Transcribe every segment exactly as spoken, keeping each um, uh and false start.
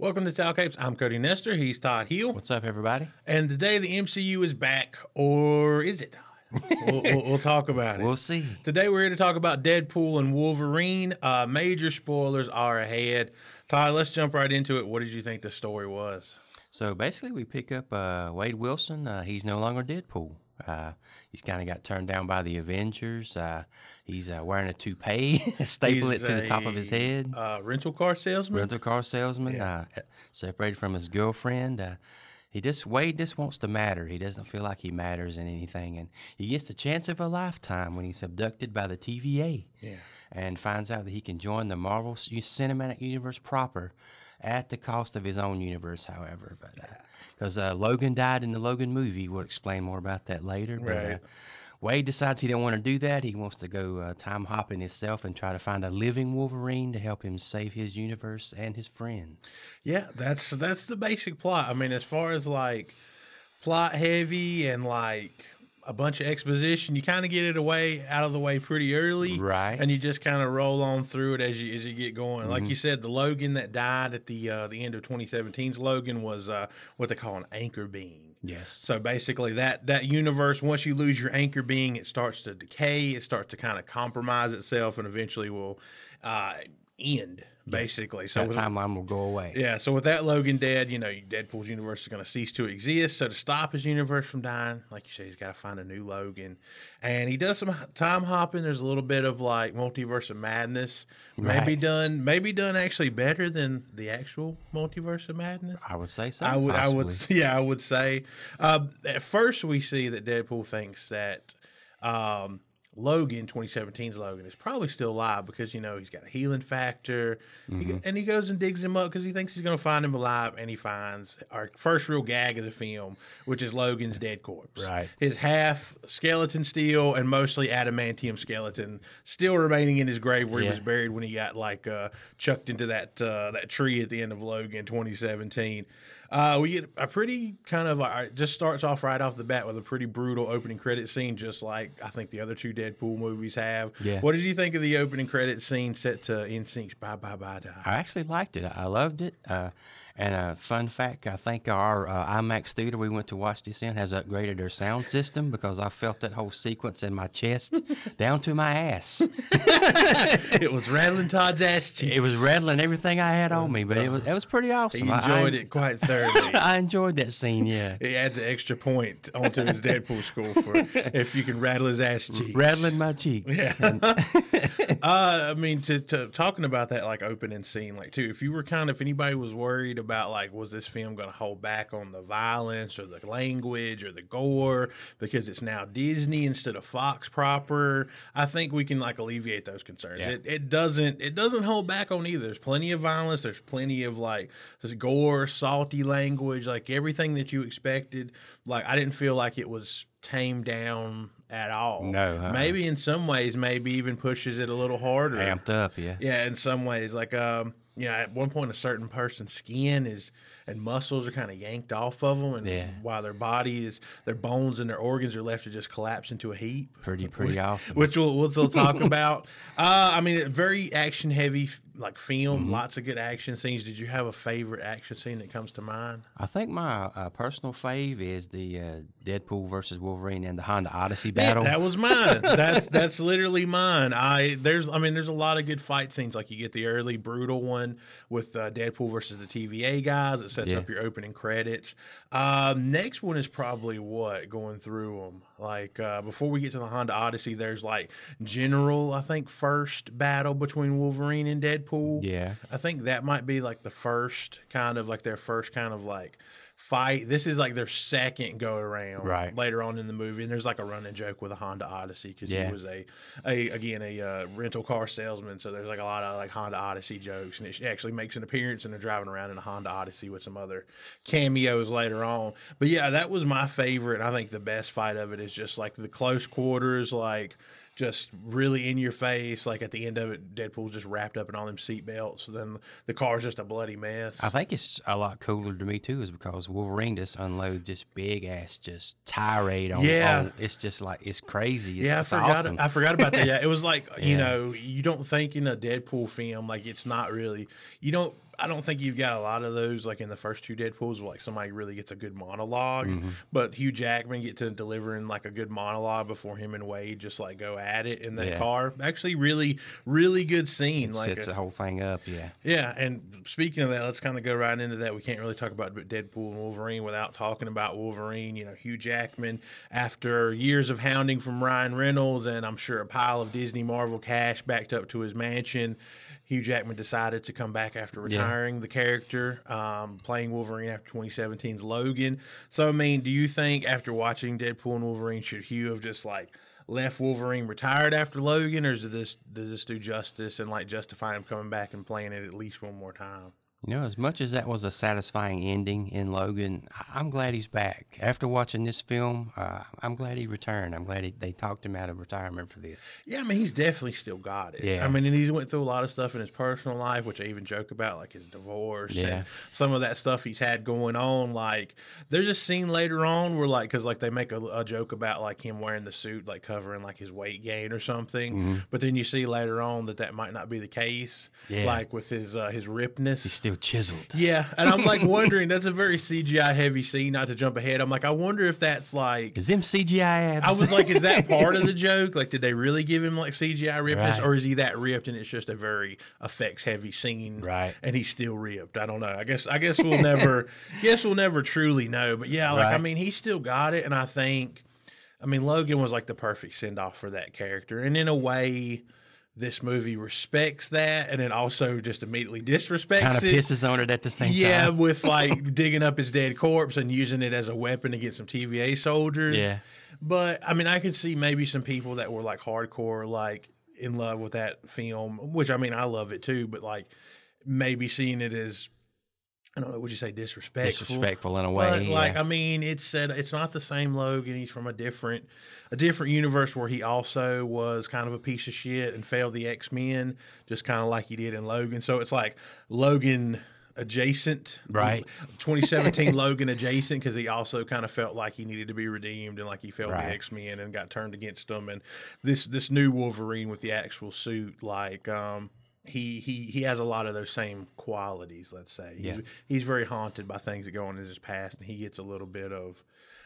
Welcome to Towel Capes. I'm Cody Nestor. He's Todd Hill. What's up, everybody? And today the M C U is back, or is it? we'll, we'll, we'll talk about it. We'll see. Today we're here to talk about Deadpool and Wolverine. Uh, major spoilers are ahead. Todd, let's jump right into it. What did you think the story was? So basically we pick up uh, Wade Wilson. Uh, he's no longer Deadpool. Uh, he's kind of got turned down by the Avengers. Uh, he's uh, wearing a toupee, staple he's it to a, the top of his head. Uh, rental car salesman? Rental car salesman. Yeah. Uh, separated from his girlfriend. Uh, He just, Wade just wants to matter. He doesn't feel like he matters in anything. And he gets the chance of a lifetime when he's abducted by the T V A. Yeah. And finds out that he can join the Marvel Cinematic Universe proper at the cost of his own universe, however. But because uh, uh, Logan died in the Logan movie. We'll explain more about that later. Right. But, uh, Wade decides he don't want to do that. He wants to go uh, time hopping himself and try to find a living Wolverine to help him save his universe and his friends. Yeah, that's that's the basic plot. I mean, as far as like plot heavy and like a bunch of exposition, you kind of get it away out of the way pretty early, right? And you just kind of roll on through it as you as you get going. Mm-hmm. Like you said, the Logan that died at the uh, the end of twenty seventeen's Logan was uh, what they call an anchor being. Yes. So basically that, that universe, once you lose your anchor being, it starts to decay. It starts to kind of compromise itself and eventually will uh, end, basically. So that timeline will go away. Yeah. So with that Logan dead, you know, Deadpool's universe is going to cease to exist. So to stop his universe from dying, like you say, he's got to find a new Logan. And he does some time hopping. There's a little bit of like multiverse of madness. Right. Maybe done, maybe done actually better than the actual multiverse of madness. I would say so. I would, I would, yeah, I would say. Uh, at first, we see that Deadpool thinks that um, Logan, twenty seventeen's Logan, is probably still alive because, you know, he's got a healing factor. Mm-hmm. he, and he goes and digs him up because he thinks he's going to find him alive, and he finds our first real gag of the film, which is Logan's dead corpse. Right. His half skeleton steel and mostly adamantium skeleton still remaining in his grave where yeah. he was buried when he got, like, uh, chucked into that, uh, that tree at the end of Logan twenty seventeen. Uh, we get a pretty kind of uh, just starts off right off the bat with a pretty brutal opening credit scene, just like I think the other two Deadpool movies have. Yeah. What did you think of the opening credit scene set to N Sync's "Bye Bye Bye Die"? I actually liked it. I loved it. Uh, and a fun fact, I think our uh, IMAX theater we went to watch this in has upgraded their sound system because I felt that whole sequence in my chest down to my ass. It was rattling Todd's ass cheeks. It was rattling everything I had on me, but it was it was pretty awesome. He enjoyed I, it quite thoroughly. I enjoyed that scene, yeah. It adds an extra point onto his Deadpool score for if you can rattle his ass cheeks. Rattling my cheeks. Yeah. And uh, I mean, to, to talking about that, like, opening scene, like, too, if you were kind of, if anybody was worried about, like, was this film going to hold back on the violence or the language or the gore because it's now Disney instead of Fox proper, I think we can, like, alleviate those concerns. Yeah. It, it doesn't, it doesn't hold back on either. There's plenty of violence. There's plenty of, like, this gore, salty language, like everything that you expected. Like, I didn't feel like it was tamed down at all. No. Uh-uh. Maybe in some ways, maybe even pushes it a little harder. Amped up, yeah. Yeah, in some ways. Like, um, you know, at one point, a certain person's skin is and muscles are kind of yanked off of them, and yeah. while their body is, their bones and their organs are left to just collapse into a heap. Pretty, pretty which, awesome. Which we'll, we'll still talk about. Uh, I mean, very action-heavy, like, film. Mm-hmm. Lots of good action scenes. Did you have a favorite action scene that comes to mind? I think my uh, personal fave is the uh, Deadpool versus Wolverine and the Honda Odyssey battle. Yeah, that was mine. that's that's literally mine. I there's I mean there's a lot of good fight scenes. Like, you get the early brutal one with uh, Deadpool versus the T V A guys. It sets yeah. up your opening credits. Um, next one is probably what going through them. Like, uh, before we get to the Honda Odyssey, there's like general I think first battle between Wolverine and Deadpool. Pool. Yeah, I think that might be like the first kind of like their first kind of like fight. This is like their second go around, right? Later on in the movie, and there's like a running joke with a Honda Odyssey because yeah. he was a, a again a uh, rental car salesman. So there's like a lot of like Honda Odyssey jokes, and it actually makes an appearance, and they're driving around in a Honda Odyssey with some other cameos later on. But yeah, that was my favorite. I think the best fight of it is just like the close quarters, like. Just really in your face. Like, at the end of it, Deadpool's just wrapped up in all them seatbelts. Then the car's just a bloody mess. I think it's a lot cooler to me, too, is because Wolverine just unloads this big-ass just tirade on yeah. on It's just like, it's crazy. It's, yeah, I it's forgot, awesome. I forgot about that. Yeah, it was like, yeah. you know, you don't think in a Deadpool film, like, it's not really, you don't, I don't think you've got a lot of those like in the first two Deadpools where like somebody really gets a good monologue, mm-hmm. but Hugh Jackman get to delivering like a good monologue before him and Wade just like go at it in that yeah. car. Actually, really, really good scene. It like sets a, the whole thing up, yeah. Yeah, and speaking of that, let's kind of go right into that. We can't really talk about Deadpool and Wolverine without talking about Wolverine. You know, Hugh Jackman, after years of hounding from Ryan Reynolds and I'm sure a pile of Disney Marvel cash backed up to his mansion, Hugh Jackman decided to come back after retiring yeah. the character, um, playing Wolverine after twenty seventeen's Logan. So, I mean, do you think after watching Deadpool and Wolverine, should Hugh have just, like, left Wolverine retired after Logan, or does this, does this do justice and, like, justify him coming back and playing it at least one more time? You know, as much as that was a satisfying ending in Logan, I'm glad he's back. After watching this film, uh, I'm glad he returned. I'm glad he, they talked him out of retirement for this. Yeah, I mean, he's definitely still got it. Yeah. I mean, and he's went through a lot of stuff in his personal life, which I even joke about, like his divorce yeah. and some of that stuff he's had going on. Like, there's a scene later on where, like, because, like, they make a, a joke about, like, him wearing the suit, like, covering, like, his weight gain or something. Mm-hmm. But then you see later on that that might not be the case, yeah. like, with his, uh, his rippedness. He's still chiseled. Yeah, and I'm like wondering, that's a very C G I heavy scene, not to jump ahead. I'm like, I wonder if that's like... Is them C G I abs? I was like, is that part of the joke? Like, did they really give him like C G I rippedness? Right. Or is he that ripped and it's just a very effects heavy scene? Right. And he's still ripped. I don't know. I guess I guess we'll never guess we'll never truly know. But yeah, like right. I mean, he still got it, and I think I mean Logan was like the perfect send off for that character. And in a way, this movie respects that, and it also just immediately disrespects kind of it. Kind of pisses on it at the same yeah, time. Yeah, with like digging up his dead corpse and using it as a weapon against some T V A soldiers. Yeah. But, I mean, I could see maybe some people that were like hardcore, like in love with that film, which, I mean, I love it too, but like maybe seeing it as, I don't know, would you say disrespectful? Disrespectful in a way. But, yeah. Like, I mean, it's said it's not the same Logan. He's from a different, a different universe where he also was kind of a piece of shit and failed the X-Men, just kind of like he did in Logan. So it's like Logan adjacent, right? twenty seventeen Logan adjacent, because he also kind of felt like he needed to be redeemed, and like he failed right. the X-Men and got turned against them. And this this new Wolverine with the actual suit, like. um He he he has a lot of those same qualities, let's say. He's, yeah. he's very haunted by things that go on in his past, and he gets a little bit of,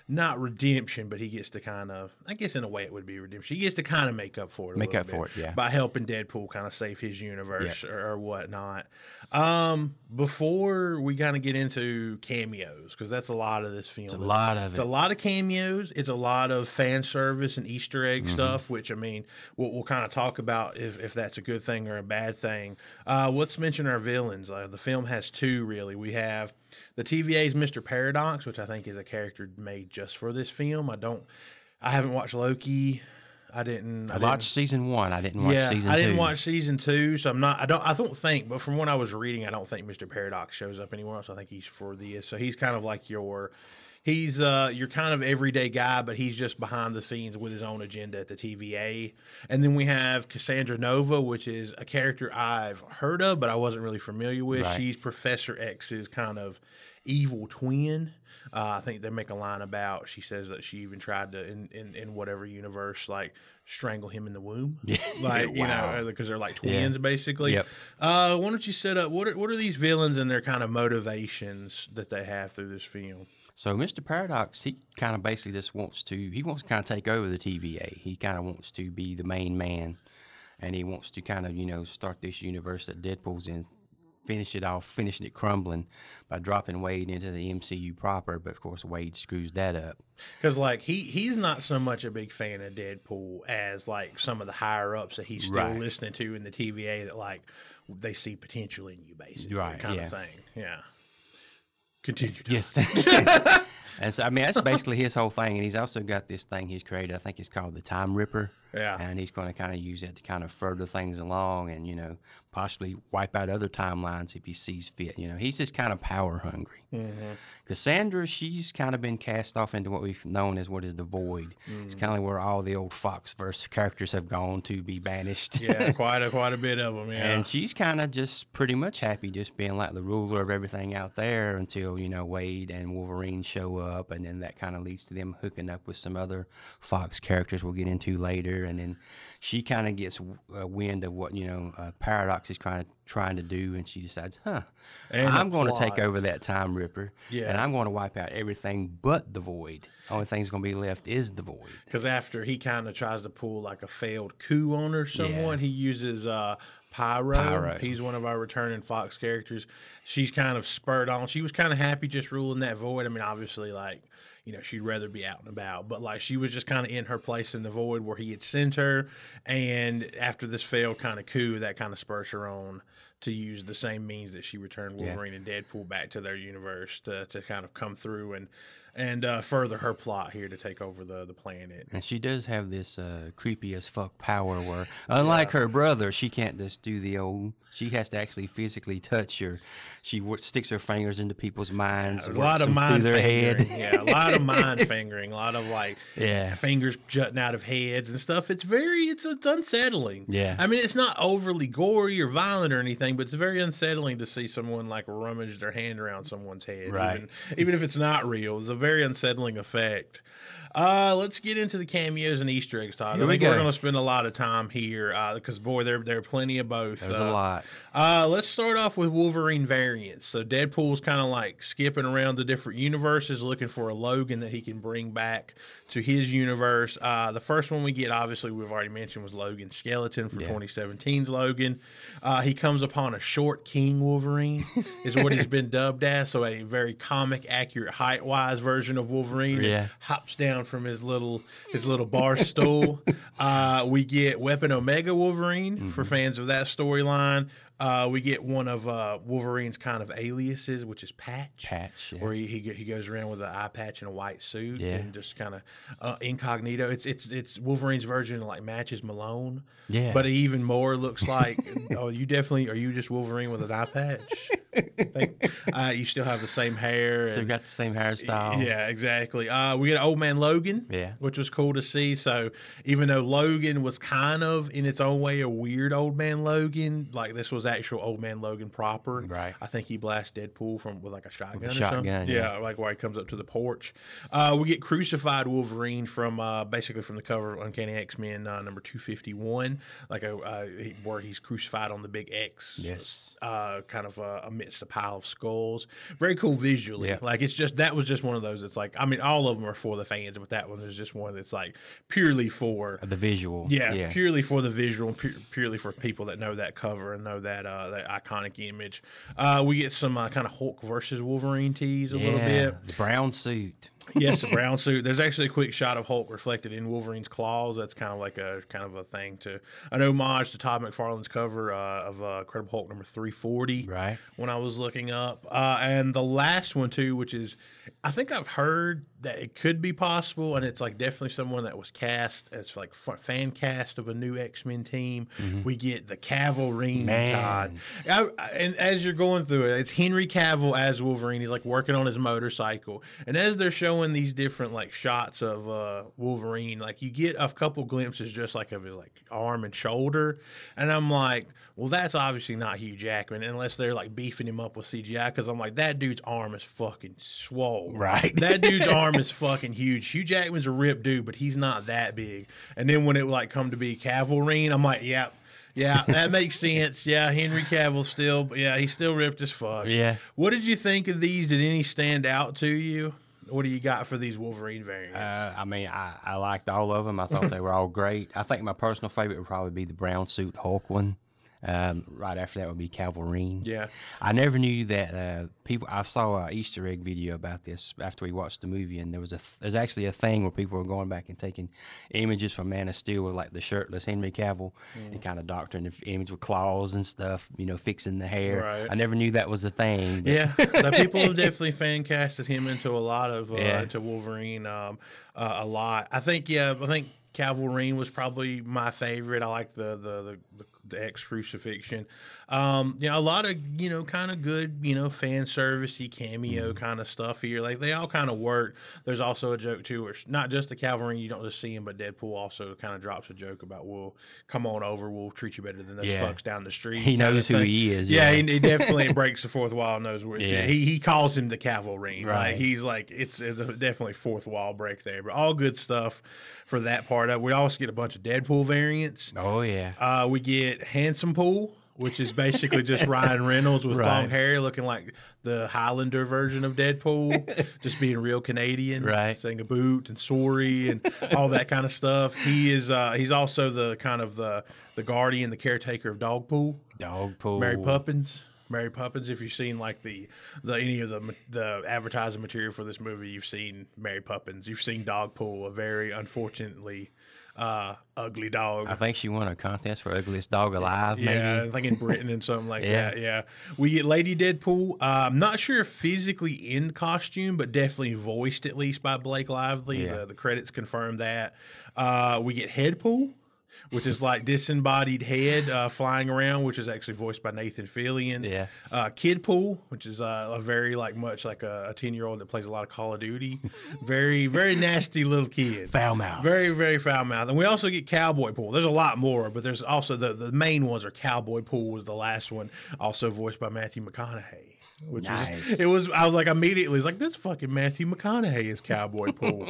not redemption, but he gets to kind of, I guess in a way it would be redemption. He gets to kind of make up for it a Make up bit for it, yeah. by helping Deadpool kind of save his universe yeah. or, or whatnot. Um, before we kind of get into cameos, because that's a lot of this film. It's a lot of it. It's a lot of cameos. It's a lot of fan service and Easter egg mm-hmm. stuff, which, I mean, we'll, we'll kind of talk about if, if that's a good thing or a bad thing. Uh, let's mention our villains. Uh, the film has two, really. We have the T V A's Mister Paradox, which I think is a character made just for this film. I don't, I haven't watched Loki. I didn't. I, I watched didn't, season one. I didn't watch yeah, season two. I didn't two. watch season two, so I'm not. I don't. I don't think. But from what I was reading, I don't think Mister Paradox shows up anywhere else. I think he's for this. So he's kind of like your. He's uh, your kind of everyday guy, but he's just behind the scenes with his own agenda at the T V A. And then we have Cassandra Nova, which is a character I've heard of, but I wasn't really familiar with. Right. She's Professor X's kind of evil twin. Uh, I think they make a line about, she says that she even tried to, in, in, in whatever universe, like strangle him in the womb. Yeah. Like, wow. You know, because they're like twins, yeah. basically. Yep. Uh, why don't you set up, what are, what are these villains and their kind of motivations that they have through this film? So Mister Paradox, he kind of basically just wants to, he wants to kind of take over the T V A. He kind of wants to be the main man, and he wants to kind of, you know, start this universe that Deadpool's in, finish it off, finishing it crumbling by dropping Wade into the M C U proper. But, of course, Wade screws that up. Because, like, he, he's not so much a big fan of Deadpool as, like, some of the higher-ups that he's still right. listening to in the T V A that, like, they see potential in you, basically, right, kind yeah. of thing. Yeah. Continue. Yes. And so, I mean, that's basically his whole thing. And he's also got this thing he's created. I think it's called the Time Ripper. Yeah. And he's going to kind of use it to kind of further things along and, you know, possibly wipe out other timelines if he sees fit. You know, he's just kind of power hungry. Mm-hmm. Cassandra, she's kind of been cast off into what we've known as what is the Void. Mm-hmm. It's kind of where all the old Foxverse characters have gone to be banished. Yeah, quite a, quite a bit of them, yeah. And she's kind of just pretty much happy just being like the ruler of everything out there until, you know, Wade and Wolverine show up. up, and then that kind of leads to them hooking up with some other Fox characters we'll get into later. And then she kind of gets a wind of what, you know, uh, Paradox is trying to trying to do, and she decides, huh, and I'm going to take over that Time Ripper, yeah, and I'm going to wipe out everything but the Void. Only thing's going to be left is the Void. Because after he kind of tries to pull like a failed coup on her, someone, yeah, he uses uh, Pyro. Pyro. He's one of our returning Fox characters. She's kind of spurred on. She was kind of happy just ruling that Void. I mean, obviously, like, you know, she'd rather be out and about, but like she was just kind of in her place in the Void where he had sent her. And after this failed kind of coup, that kind of spurs her on to use the same means that she returned Wolverine, yeah, and Deadpool back to their universe to, to kind of come through and and uh, further her plot here to take over the the planet. And she does have this uh, creepy as fuck power where, unlike, yeah, her brother, she can't just do the old. She has to actually physically touch her. She w sticks her fingers into people's minds. Yeah, a lot of mind fingering. Yeah, a lot of mind fingering. A lot of like, yeah, fingers jutting out of heads and stuff. It's very it's it's unsettling. Yeah, I mean, it's not overly gory or violent or anything, but it's very unsettling to see someone like rummage their hand around someone's head, right? Even, even if it's not real, it's a very unsettling effect. Uh, let's get into the cameos and Easter eggs, Todd. Here I think we go. We're going to spend a lot of time here because, uh, boy, there there are plenty of both. There's uh, a lot. Uh, let's start off with Wolverine variants. So Deadpool's kind of like skipping around the different universes, looking for a Logan that he can bring back to his universe. Uh, the first one we get, obviously, we've already mentioned, was Logan Skeleton for, yeah, twenty seventeen's Logan. Uh, he comes upon a short King Wolverine is what he's been dubbed as, so a very comic accurate height wise version of Wolverine, yeah, hops down from his little his little bar stool. Uh, we get Weapon Omega Wolverine, mm-hmm, for fans of that storyline. Uh, we get one of uh, Wolverine's kind of aliases, which is Patch. Patch, yeah, where he, he he goes around with an eye patch and a white suit, yeah, and just kind of uh, incognito. It's it's it's Wolverine's version of like Matches Malone, yeah, but he even more looks like. Oh, you definitely are. You just Wolverine with an eye patch. I think, uh, you still have the same hair. So and, you got the same hairstyle. Yeah, exactly. Uh, we got Old Man Logan, yeah, which was cool to see. So even though Logan was kind of in its own way a weird Old Man Logan, like this was actual Old Man Logan proper. Right. I think he blasts Deadpool from with like a shotgun with a or shotgun, something. Yeah, yeah, like where he comes up to the porch. Uh, we get Crucified Wolverine from uh, basically from the cover of Uncanny X-Men uh, number two fifty-one, like a uh, where he's crucified on the big X. Yes. Uh, kind of a, a It's a pile of skulls. Very cool visually. Yeah. Like it's just that was just one of those. It's like I mean, all of them are for the fans, but that one is just one that's like purely for the visual. Yeah, yeah. Purely for the visual, pu purely for people that know that cover and know that uh, that iconic image. Uh, we get some uh, kind of Hulk versus Wolverine tease a yeah, little bit. The brown suit. Yes, a brown suit. There's actually a quick shot of Hulk reflected in Wolverine's claws. That's kind of like a kind of a thing to an homage to Todd McFarlane's cover uh, of uh, Incredible Hulk number three forty. Right. When I was looking up, uh, and the last one too, which is, I think I've heard that it could be possible, and it's like definitely someone that was cast as like fan cast of a new X-Men team. Mm-hmm. We get the Cavalry God, I, I, and as you're going through it, it's Henry Cavill as Wolverine. He's like working on his motorcycle, and as they're showing these different like shots of uh Wolverine, like you get a couple glimpses just like of his like arm and shoulder, and I'm like, well, that's obviously not Hugh Jackman unless they're like beefing him up with C G I, because I'm like, that dude's arm is fucking swole, right? That dude's arm is fucking huge. Hugh Jackman's a ripped dude, but he's not that big. And then when it like come to be Cavalry, I'm like, yeah, yeah, that makes sense. Yeah, Henry Cavill still, yeah, he's still ripped as fuck. Yeah. What did you think of these? Did any stand out to you? What do you got for these Wolverine variants? Uh, I mean, I, I liked all of them. I thought they were all great. I think my personal favorite would probably be the brown suit Hulk one. Um, right after that would be Cavalry. Yeah. I never knew that uh, people. I saw an Easter egg video about this after we watched the movie, and there was a th there's actually a thing where people were going back and taking images from Man of Steel with like the shirtless Henry Cavill, mm, and kind of doctoring the image with claws and stuff, you know, fixing the hair. Right. I never knew that was a thing. But. Yeah, now, people have definitely fan casted him into a lot of uh, yeah, into Wolverine um, uh, a lot. I think yeah, I think Cavalry was probably my favorite. I like the the the. the the X crucifixion. Um, you know, a lot of, you know, kind of good, you know, fan servicey cameo kind of stuff here. Like, they all kind of work. There's also a joke, too, where not just the cavalry, you don't just see him, but Deadpool also kind of drops a joke about, well, come on over, we'll treat you better than those yeah. fucks down the street. He knows who he is. Yeah, yeah he, he definitely breaks the fourth wall and knows where it's yeah. he, he calls him the cavalry. Right. Like, he's like, it's, it's a definitely fourth wall break there. But all good stuff for that part. Uh, we also get a bunch of Deadpool variants. Oh, yeah. Uh, we get Handsome Pool, which is basically just Ryan Reynolds with right. long hair, looking like the Highlander version of Deadpool, just being real Canadian, right? Saying a boot and sorry and all that kind of stuff. He is uh, he's also the kind of the the guardian, the caretaker of Dog Pool. Dog Pool. Mary Poppins. Mary Poppins. If you've seen like the, the any of the the advertising material for this movie, you've seen Mary Poppins. You've seen Dog Pool, a very unfortunately uh, ugly dog. I think she won a contest for ugliest dog alive. Yeah, maybe. I think in Britain and something like yeah. that. Yeah, we get Lady Deadpool. Uh, I'm not sure if physically in costume, but definitely voiced at least by Blake Lively. Yeah. The, the credits confirm that. Uh, we get Headpool, which is like disembodied head uh, flying around, which is actually voiced by Nathan Fillion. Yeah. Uh, Kidpool, which is uh, a very like much like a ten-year-old that plays a lot of Call of Duty. Very, very nasty little kid. Foul-mouthed. Very, very foul-mouthed. And we also get Cowboy Pool. There's a lot more, but there's also the, the main ones are Cowboy Pool was the last one, also voiced by Matthew McConaughey. Which nice. Was, it was, I was like immediately, it's like this fucking Matthew McConaughey is Cowboy Pool.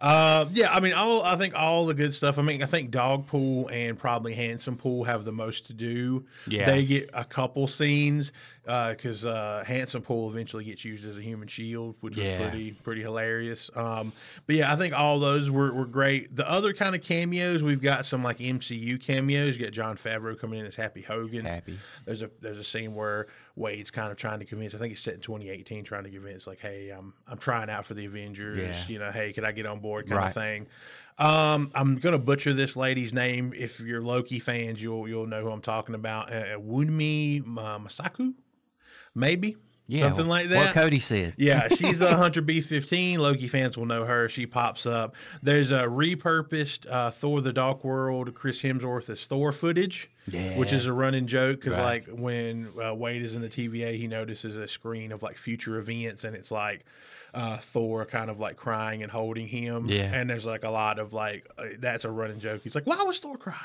uh, yeah, I mean, all I think all the good stuff. I mean, I think Dog Pool and probably Handsome Pool have the most to do. Yeah. They get a couple scenes because uh, uh, Handsome Pool eventually gets used as a human shield, which yeah. was pretty pretty hilarious. Um, but yeah, I think all those were, were great. The other kind of cameos, we've got some like M C U cameos. You got Jon Favreau coming in as Happy Hogan. Happy. There's a there's a scene where Wade's kind of trying to convince. I think it's set in twenty eighteen, trying to convince like, hey, I'm I'm trying out for the Avengers. Yeah. You know, hey, can I get on board? Kind right. of thing. Um, I'm gonna butcher this lady's name. If you're Loki fans, you'll you'll know who I'm talking about. Uh, Wunmi Masaku, maybe. Yeah, something like that. What Cody said. Yeah, she's a Hunter B fifteen. Loki fans will know her. She pops up. There's a repurposed uh, Thor the Dark World, Chris Hemsworth as Thor footage, yeah. which is a running joke because right. like when uh, Wade is in the T V A, he notices a screen of like future events and it's like uh, Thor kind of like crying and holding him. Yeah. And there's like a lot of like, uh, that's a running joke. He's like, why was Thor crying?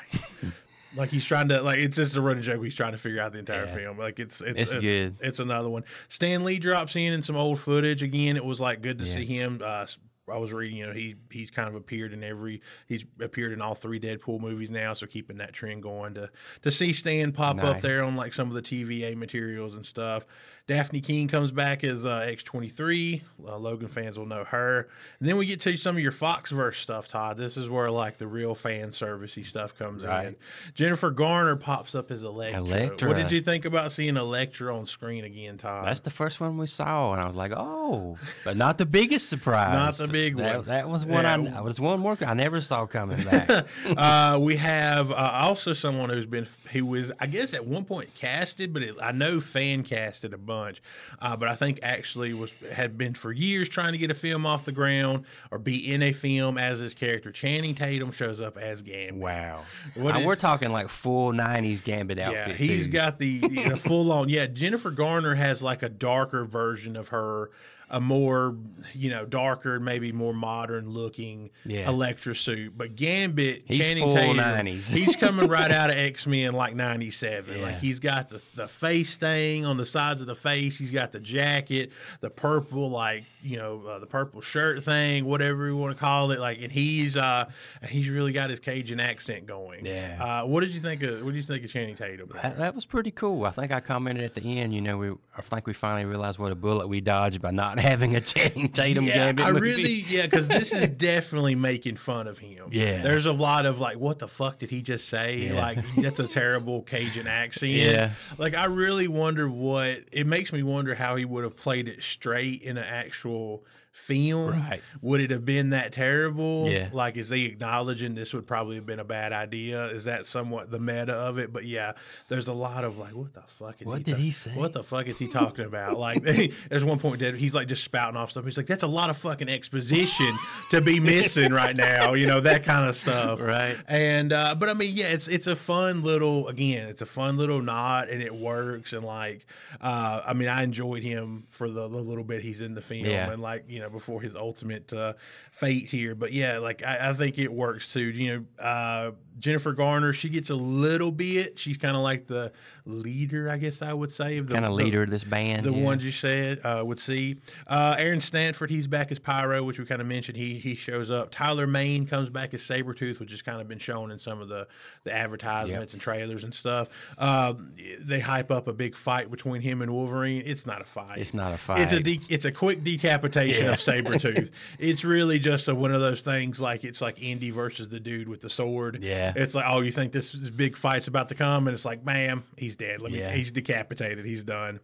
Like he's trying to like it's just a running joke. He's trying to figure out the entire yeah. film. Like it's it's, it's, it's good. It's another one. Stan Lee drops in in some old footage again. It was like good to yeah. see him. Uh, I was reading, you know, he he's kind of appeared in every he's appeared in all three Deadpool movies now. So keeping that trend going to to see Stan pop nice. Up there on like some of the T V A materials and stuff. Daphne Keane comes back as uh, X twenty-three. Uh, Logan fans will know her. And then we get to some of your Foxverse stuff, Todd. This is where, like, the real fan servicey stuff comes right. in. Jennifer Garner pops up as Elektra. Elektra. What did you think about seeing Elektra on screen again, Todd? That's the first one we saw, and I was like, oh. But not the biggest surprise. Not the big that, one. That was one, yeah. I, was one more I never saw coming back. uh, we have uh, also someone who's been, who was, I guess, at one point casted, but it, I know fan casted a bunch. Bunch, uh, but I think actually was had been for years trying to get a film off the ground or be in a film as his character. Channing Tatum shows up as Gambit. Wow, what is, we're talking like full nineties Gambit outfit. Yeah, he's too. Got the, the full on. Yeah, Jennifer Garner has like a darker version of her. A more, you know, darker, maybe more modern looking yeah. Elektra suit. But Gambit, he's Channing Tatum, nineties. He's coming right out of X-Men like ninety-seven. Yeah. Like he's got the, the face thing on the sides of the face. He's got the jacket, the purple, like, you know, uh, the purple shirt thing, whatever you want to call it. Like, and he's uh, he's really got his Cajun accent going. Yeah. Uh, what did you think of, what did you think of Channing Tatum? That, that was pretty cool. I think I commented at the end, you know, we I think we finally realized what a bullet we dodged by not having a Channing Tatum yeah, Gambit I movie. Really, yeah, because this is definitely making fun of him. Yeah. There's a lot of like, what the fuck did he just say? Yeah. Like, that's a terrible Cajun accent. Yeah. Like, I really wonder what, it makes me wonder how he would have played it straight in an actual film. Right. Would it have been that terrible? Yeah. Like, is they acknowledging this would probably have been a bad idea? Is that somewhat the meta of it? But yeah, there's a lot of like, what the fuck is what he What did he say? What the fuck is he talking about? Like, there's one point that he's like, like just spouting off stuff. He's like, that's a lot of fucking exposition to be missing right now, you know, that kind of stuff. Right. And, uh, but I mean, yeah, it's, it's a fun little, again, it's a fun little nod and it works. And like, uh, I mean, I enjoyed him for the, the little bit he's in the film yeah. and like, you know, before his ultimate uh, fate here. But yeah, like, I, I think it works too. You know, uh, Jennifer Garner, she gets a little bit, she's kind of like the leader, I guess I would say. Kind of leader of this band. The yeah. ones you said uh, would see. Uh, Aaron Stanford, he's back as Pyro, which we kind of mentioned. He he shows up. Tyler Main comes back as Sabretooth, which has kind of been shown in some of the, the advertisements yep. and trailers and stuff. Uh, they hype up a big fight between him and Wolverine. It's not a fight. It's not a fight. It's a, de it's a quick decapitation yeah. of Sabretooth. It's really just a, one of those things like it's like Indy versus the dude with the sword. Yeah. It's like, oh, you think this big fight's about to come? And it's like, bam, he's dead. Let me, yeah. He's decapitated. He's done.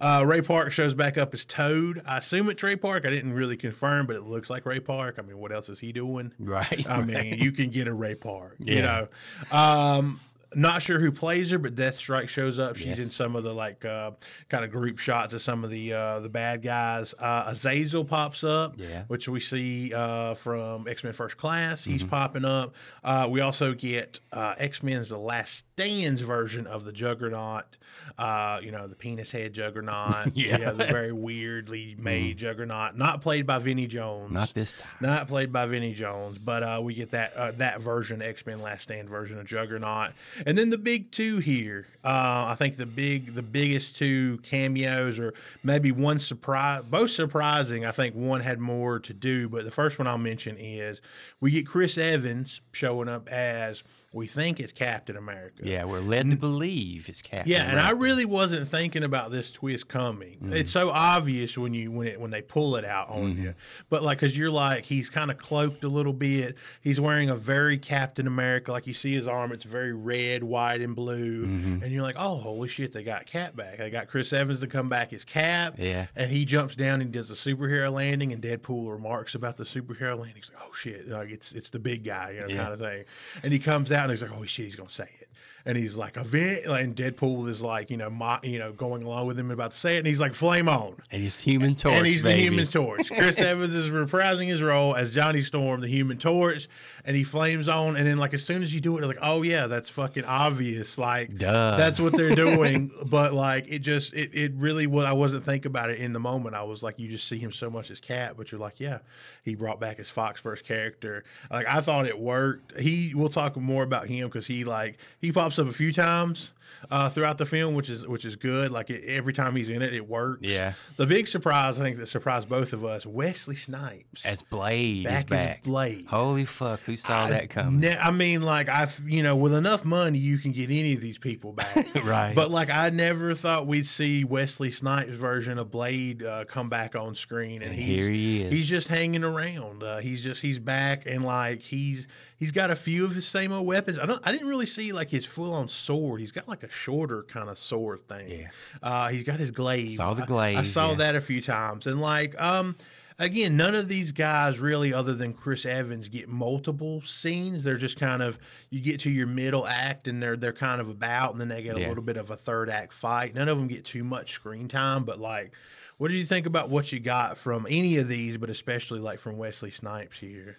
Uh, Ray Park shows back up as Toad. I assume it's Ray Park. I didn't really confirm, but it looks like Ray Park. I mean, what else is he doing? Right. I mean, right. you can get a Ray Park, yeah. you know. Um, not sure who plays her, but Deathstrike shows up. She's yes. in some of the like uh, kind of group shots of some of the uh, the bad guys. Uh, Azazel pops up, yeah. which we see uh, from X-Men First Class. He's mm-hmm. popping up. Uh, we also get uh, X-Men's The Last Stand's version of the Juggernaut. Uh, you know, the penis head Juggernaut. yeah. yeah, the very weirdly made mm-hmm. Juggernaut, not played by Vinnie Jones. Not this time. Not played by Vinnie Jones, but uh, we get that uh, that version, X-Men Last Stand version of Juggernaut. And then the big two here, uh, I think the big, the biggest two cameos, or maybe one surprise, both surprising. I think one had more to do, but the first one I'll mention is we get Chris Evans showing up as we think it's Captain America. Yeah, we're led to believe it's Captain America. Yeah, and I really wasn't thinking about this twist coming. Mm-hmm. It's so obvious when you when it when they pull it out on mm-hmm. you. But like, cause you're like, he's kind of cloaked a little bit. He's wearing a very Captain America. Like you see his arm, it's very red, white, and blue. Mm-hmm. And you're like, oh, holy shit, they got Cap back. They got Chris Evans to come back as Cap. Yeah. And he jumps down and does a superhero landing, and Deadpool remarks about the superhero landing. He's like, oh shit, like it's it's the big guy, you know, yeah. kind of thing. And he comes out. And he's like, "Oh shit, he's gonna say it," and he's like, "Event," and Deadpool is like, you know, mock, you know, going along with him about to say it, and he's like, "Flame on!" And he's Human Torch, and he's baby. the Human Torch. Chris Evans is reprising his role as Johnny Storm, the Human Torch, and he flames on. And then, like, as soon as you do it, they're like, "Oh yeah, that's fucking obvious." Like, duh, that's what they're doing. But like, it just, it, it really, what I wasn't thinking about it in the moment. I was like, you just see him so much as Cap, but you're like, yeah, he brought back his Fox first character. Like, I thought it worked. He, we'll talk more about him because he like he pops up a few times uh throughout the film, which is which is good. Like it, every time he's in it, it works. Yeah. The big surprise, I think, that surprised both of us, Wesley Snipes as Blade back is back. As Blade. Holy fuck, who saw I, that coming? I mean, like I've you know, with enough money, you can get any of these people back. Right. But like, I never thought we'd see Wesley Snipes' version of Blade uh, come back on screen, and, and he's here he is. He's just hanging around. Uh, he's just he's back, and like he's he's got a few of his same old weapons. I don't I didn't really see like his full on sword. He's got like a shorter kind of sword thing. Yeah. Uh, he's got his glaive. Saw the glaive. I, I saw yeah. that a few times. And like, um, again, none of these guys really, other than Chris Evans, get multiple scenes. They're just kind of, you get to your middle act and they're they're kind of about, and then they get yeah. a little bit of a third act fight. None of them get too much screen time, but like, what did you think about what you got from any of these, but especially like from Wesley Snipes here?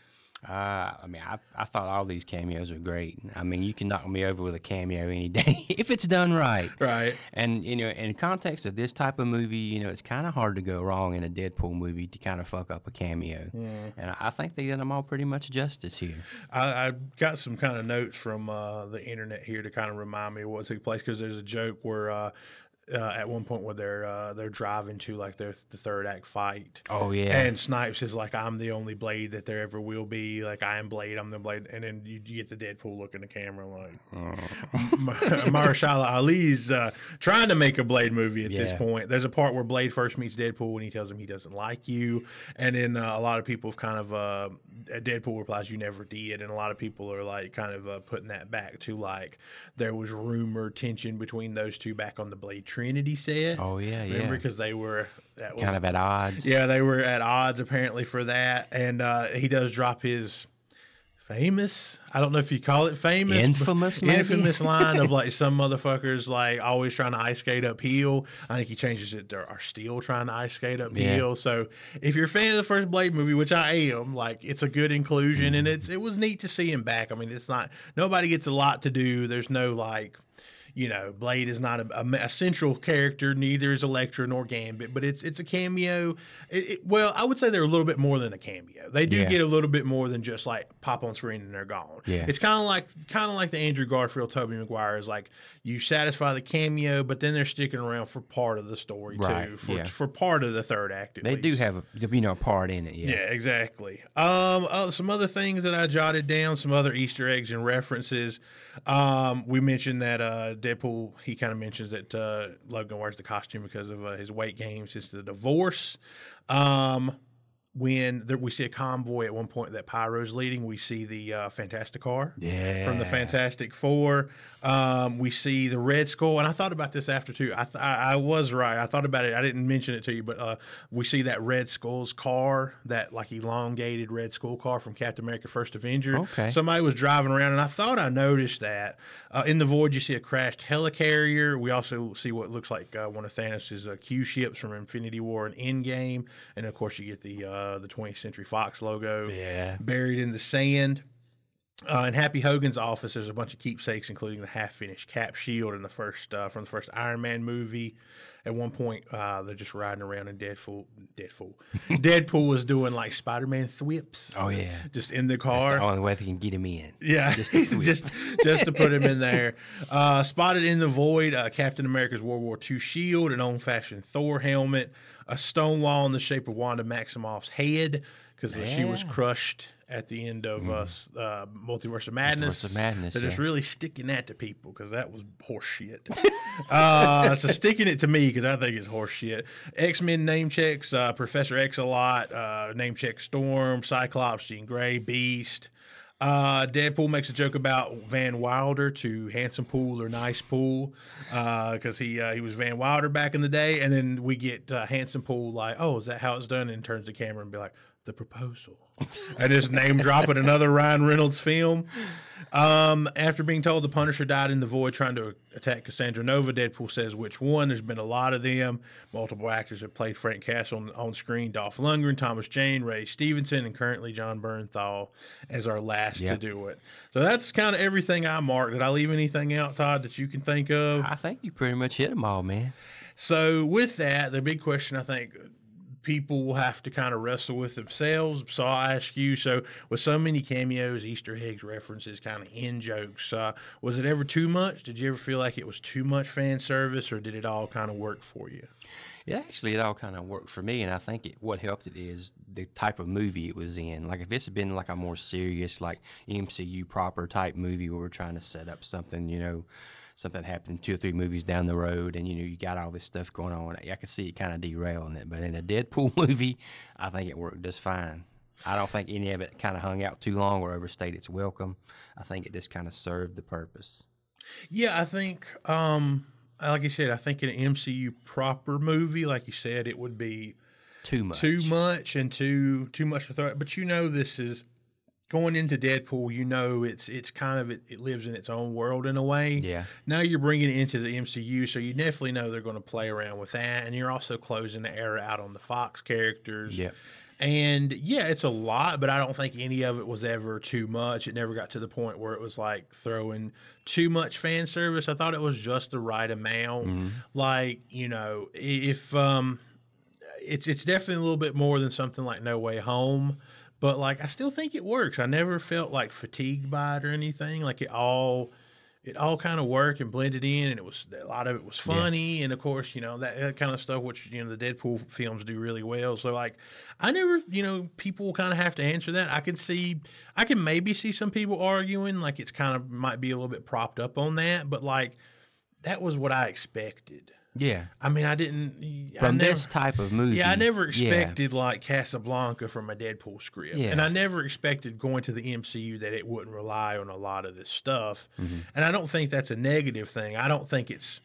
Uh, I mean, I, I thought all these cameos were great. I mean, you can knock me over with a cameo any day if it's done right. Right. And, you know, in context of this type of movie, you know, it's kind of hard to go wrong in a Deadpool movie to kind of fuck up a cameo. Yeah. And I think they did them all pretty much justice here. I, I got some kind of notes from uh, the internet here to kind of remind me of what took place, because there's a joke where... Uh, Uh, at one point where they're uh, they're driving to like their th the third act fight. Oh yeah. And Snipes is like, I'm the only Blade that there ever will be. Like, I am Blade. I'm the Blade. And then you, you get the Deadpool look in the camera like, oh. Mahershala Ali's uh, trying to make a Blade movie at yeah. this point. There's a part where Blade first meets Deadpool and he tells him he doesn't like you. And then uh, a lot of people have kind of uh, Deadpool replies, "You never did." And a lot of people are like kind of uh, putting that back to like there was rumor tension between those two back on the Blade tree. Trinity said. Oh yeah, yeah. Remember, because they were that was, kind of at odds. Yeah, they were at odds apparently for that. And uh, he does drop his famous, I don't know if you call it famous, infamous, maybe? infamous line of like some motherfuckers like always trying to ice skate uphill. I think he changes it to are still trying to ice skate uphill. Yeah. So if you're a fan of the first Blade movie, which I am, like it's a good inclusion, mm. and it's it was neat to see him back. I mean, it's not nobody gets a lot to do. There's no like. You know, Blade is not a, a, a central character. Neither is Elektra nor Gambit, but it's it's a cameo. It, it, well, I would say they're a little bit more than a cameo. They do yeah. get a little bit more than just like pop on screen and they're gone. Yeah. It's kind of like kind of like the Andrew Garfield, Tobey Maguire is like you satisfy the cameo, but then they're sticking around for part of the story right. too, for yeah. for part of the third act. At they least. do have you know a part in it. Yeah, yeah exactly. Um, uh, some other things that I jotted down, some other Easter eggs and references. Um, we mentioned that. Uh, Deadpool, he kind of mentions that uh, Logan wears the costume because of uh, his weight gain since the divorce. Um, when there, we see a convoy at one point that Pyro's leading, we see the uh, Fantastic Car yeah. from the Fantastic Four. Um, we see the Red Skull, and I thought about this after too. I, th I I was right. I thought about it. I didn't mention it to you, but uh, we see that Red Skull's car, that like elongated Red Skull car from Captain America: First Avenger. Okay. Somebody was driving around, and I thought I noticed that. Uh, in the Void, you see a crashed helicarrier. We also see what looks like uh, one of Thanos' uh, Q ships from Infinity War and Endgame, and of course you get the uh, the twentieth century fox logo yeah. buried in the sand. Uh, in Happy Hogan's office, there's a bunch of keepsakes, including the half-finished cap shield in the first uh, from the first Iron Man movie. At one point, uh, they're just riding around, and Deadpool, Deadpool, Deadpool was doing like Spider-Man thwips. Oh yeah, just in the car. That's the only way they can get him in. Yeah, just to just, just to put him in there. Uh, spotted in the Void, uh, Captain America's World War Two shield, an old-fashioned Thor helmet, a stone wall in the shape of Wanda Maximoff's head because yeah. she was crushed. At the end of mm. uh, uh, Multiverse of Madness. Multiverse of Madness. They're yeah. just really sticking that to people because that was horseshit. uh, so sticking it to me because I think it's horseshit. X-Men name checks, uh, Professor X-a-lot, uh, name check Storm, Cyclops, Jean Grey, Beast. Uh, Deadpool makes a joke about Van Wilder to Handsome Pool or Nice Pool because uh, he uh, he was Van Wilder back in the day. And then we get uh, Handsome Pool like, oh, is that how it's done? And turns the camera and be like, the proposal. I just name dropping another Ryan Reynolds film. Um, after being told the Punisher died in the Void trying to attack Cassandra Nova, Deadpool says which one. There's been a lot of them. Multiple actors have played Frank Castle on, on screen, Dolph Lundgren, Thomas Jane, Ray Stevenson, and currently John Bernthal as our last yep. to do it. So that's kind of everything I marked. Did I leave anything out, Todd, that you can think of? I think you pretty much hit them all, man. So with that, the big question, I think, people will have to kind of wrestle with themselves. So I ask you, so with so many cameos, Easter eggs, references, kind of in jokes, uh, was it ever too much? Did you ever feel like it was too much fan service, or did it all kind of work for you? Yeah, actually, it all kind of worked for me, and I think it, what helped it is the type of movie it was in. Like, if it's been like a more serious, like M C U proper type movie where we're trying to set up something, you know, something happened two or three movies down the road, and you know you got all this stuff going on. I could see it kind of derailing it, but in a Deadpool movie, I think it worked just fine. I don't think any of it kind of hung out too long or overstayed its welcome. I think it just kind of served the purpose. Yeah, I think, um, like you said, I think in an M C U proper movie, like you said, it would be too much, too much, and too too much to throw it. But you know, this is. Going into Deadpool, you know it's it's kind of it, it lives in its own world in a way. Yeah. Now you're bringing it into the M C U, so you definitely know they're going to play around with that, and you're also closing the era out on the Fox characters. Yeah. And yeah, it's a lot, but I don't think any of it was ever too much. It never got to the point where it was like throwing too much fan service. I thought it was just the right amount. Mm-hmm. Like, you know, if um, it's it's definitely a little bit more than something like No Way Home. But, like, I still think it works. I never felt, like, fatigued by it or anything. Like, it all it all kind of worked and blended in, and it was a lot of it was funny. Yeah. And, of course, you know, that, that kind of stuff, which, you know, the Deadpool films do really well. So, like, I never, you know, people kind of have to answer that. I can see – I can maybe see some people arguing. Like, it's kind of might be a little bit propped up on that. But, like, that was what I expected. Yeah, I mean, I didn't from I never, this type of movie. Yeah, I never expected yeah. like Casablanca from a Deadpool script, yeah. and I never expected going to the M C U that it wouldn't rely on a lot of this stuff. Mm-hmm. And I don't think that's a negative thing. I don't think it's,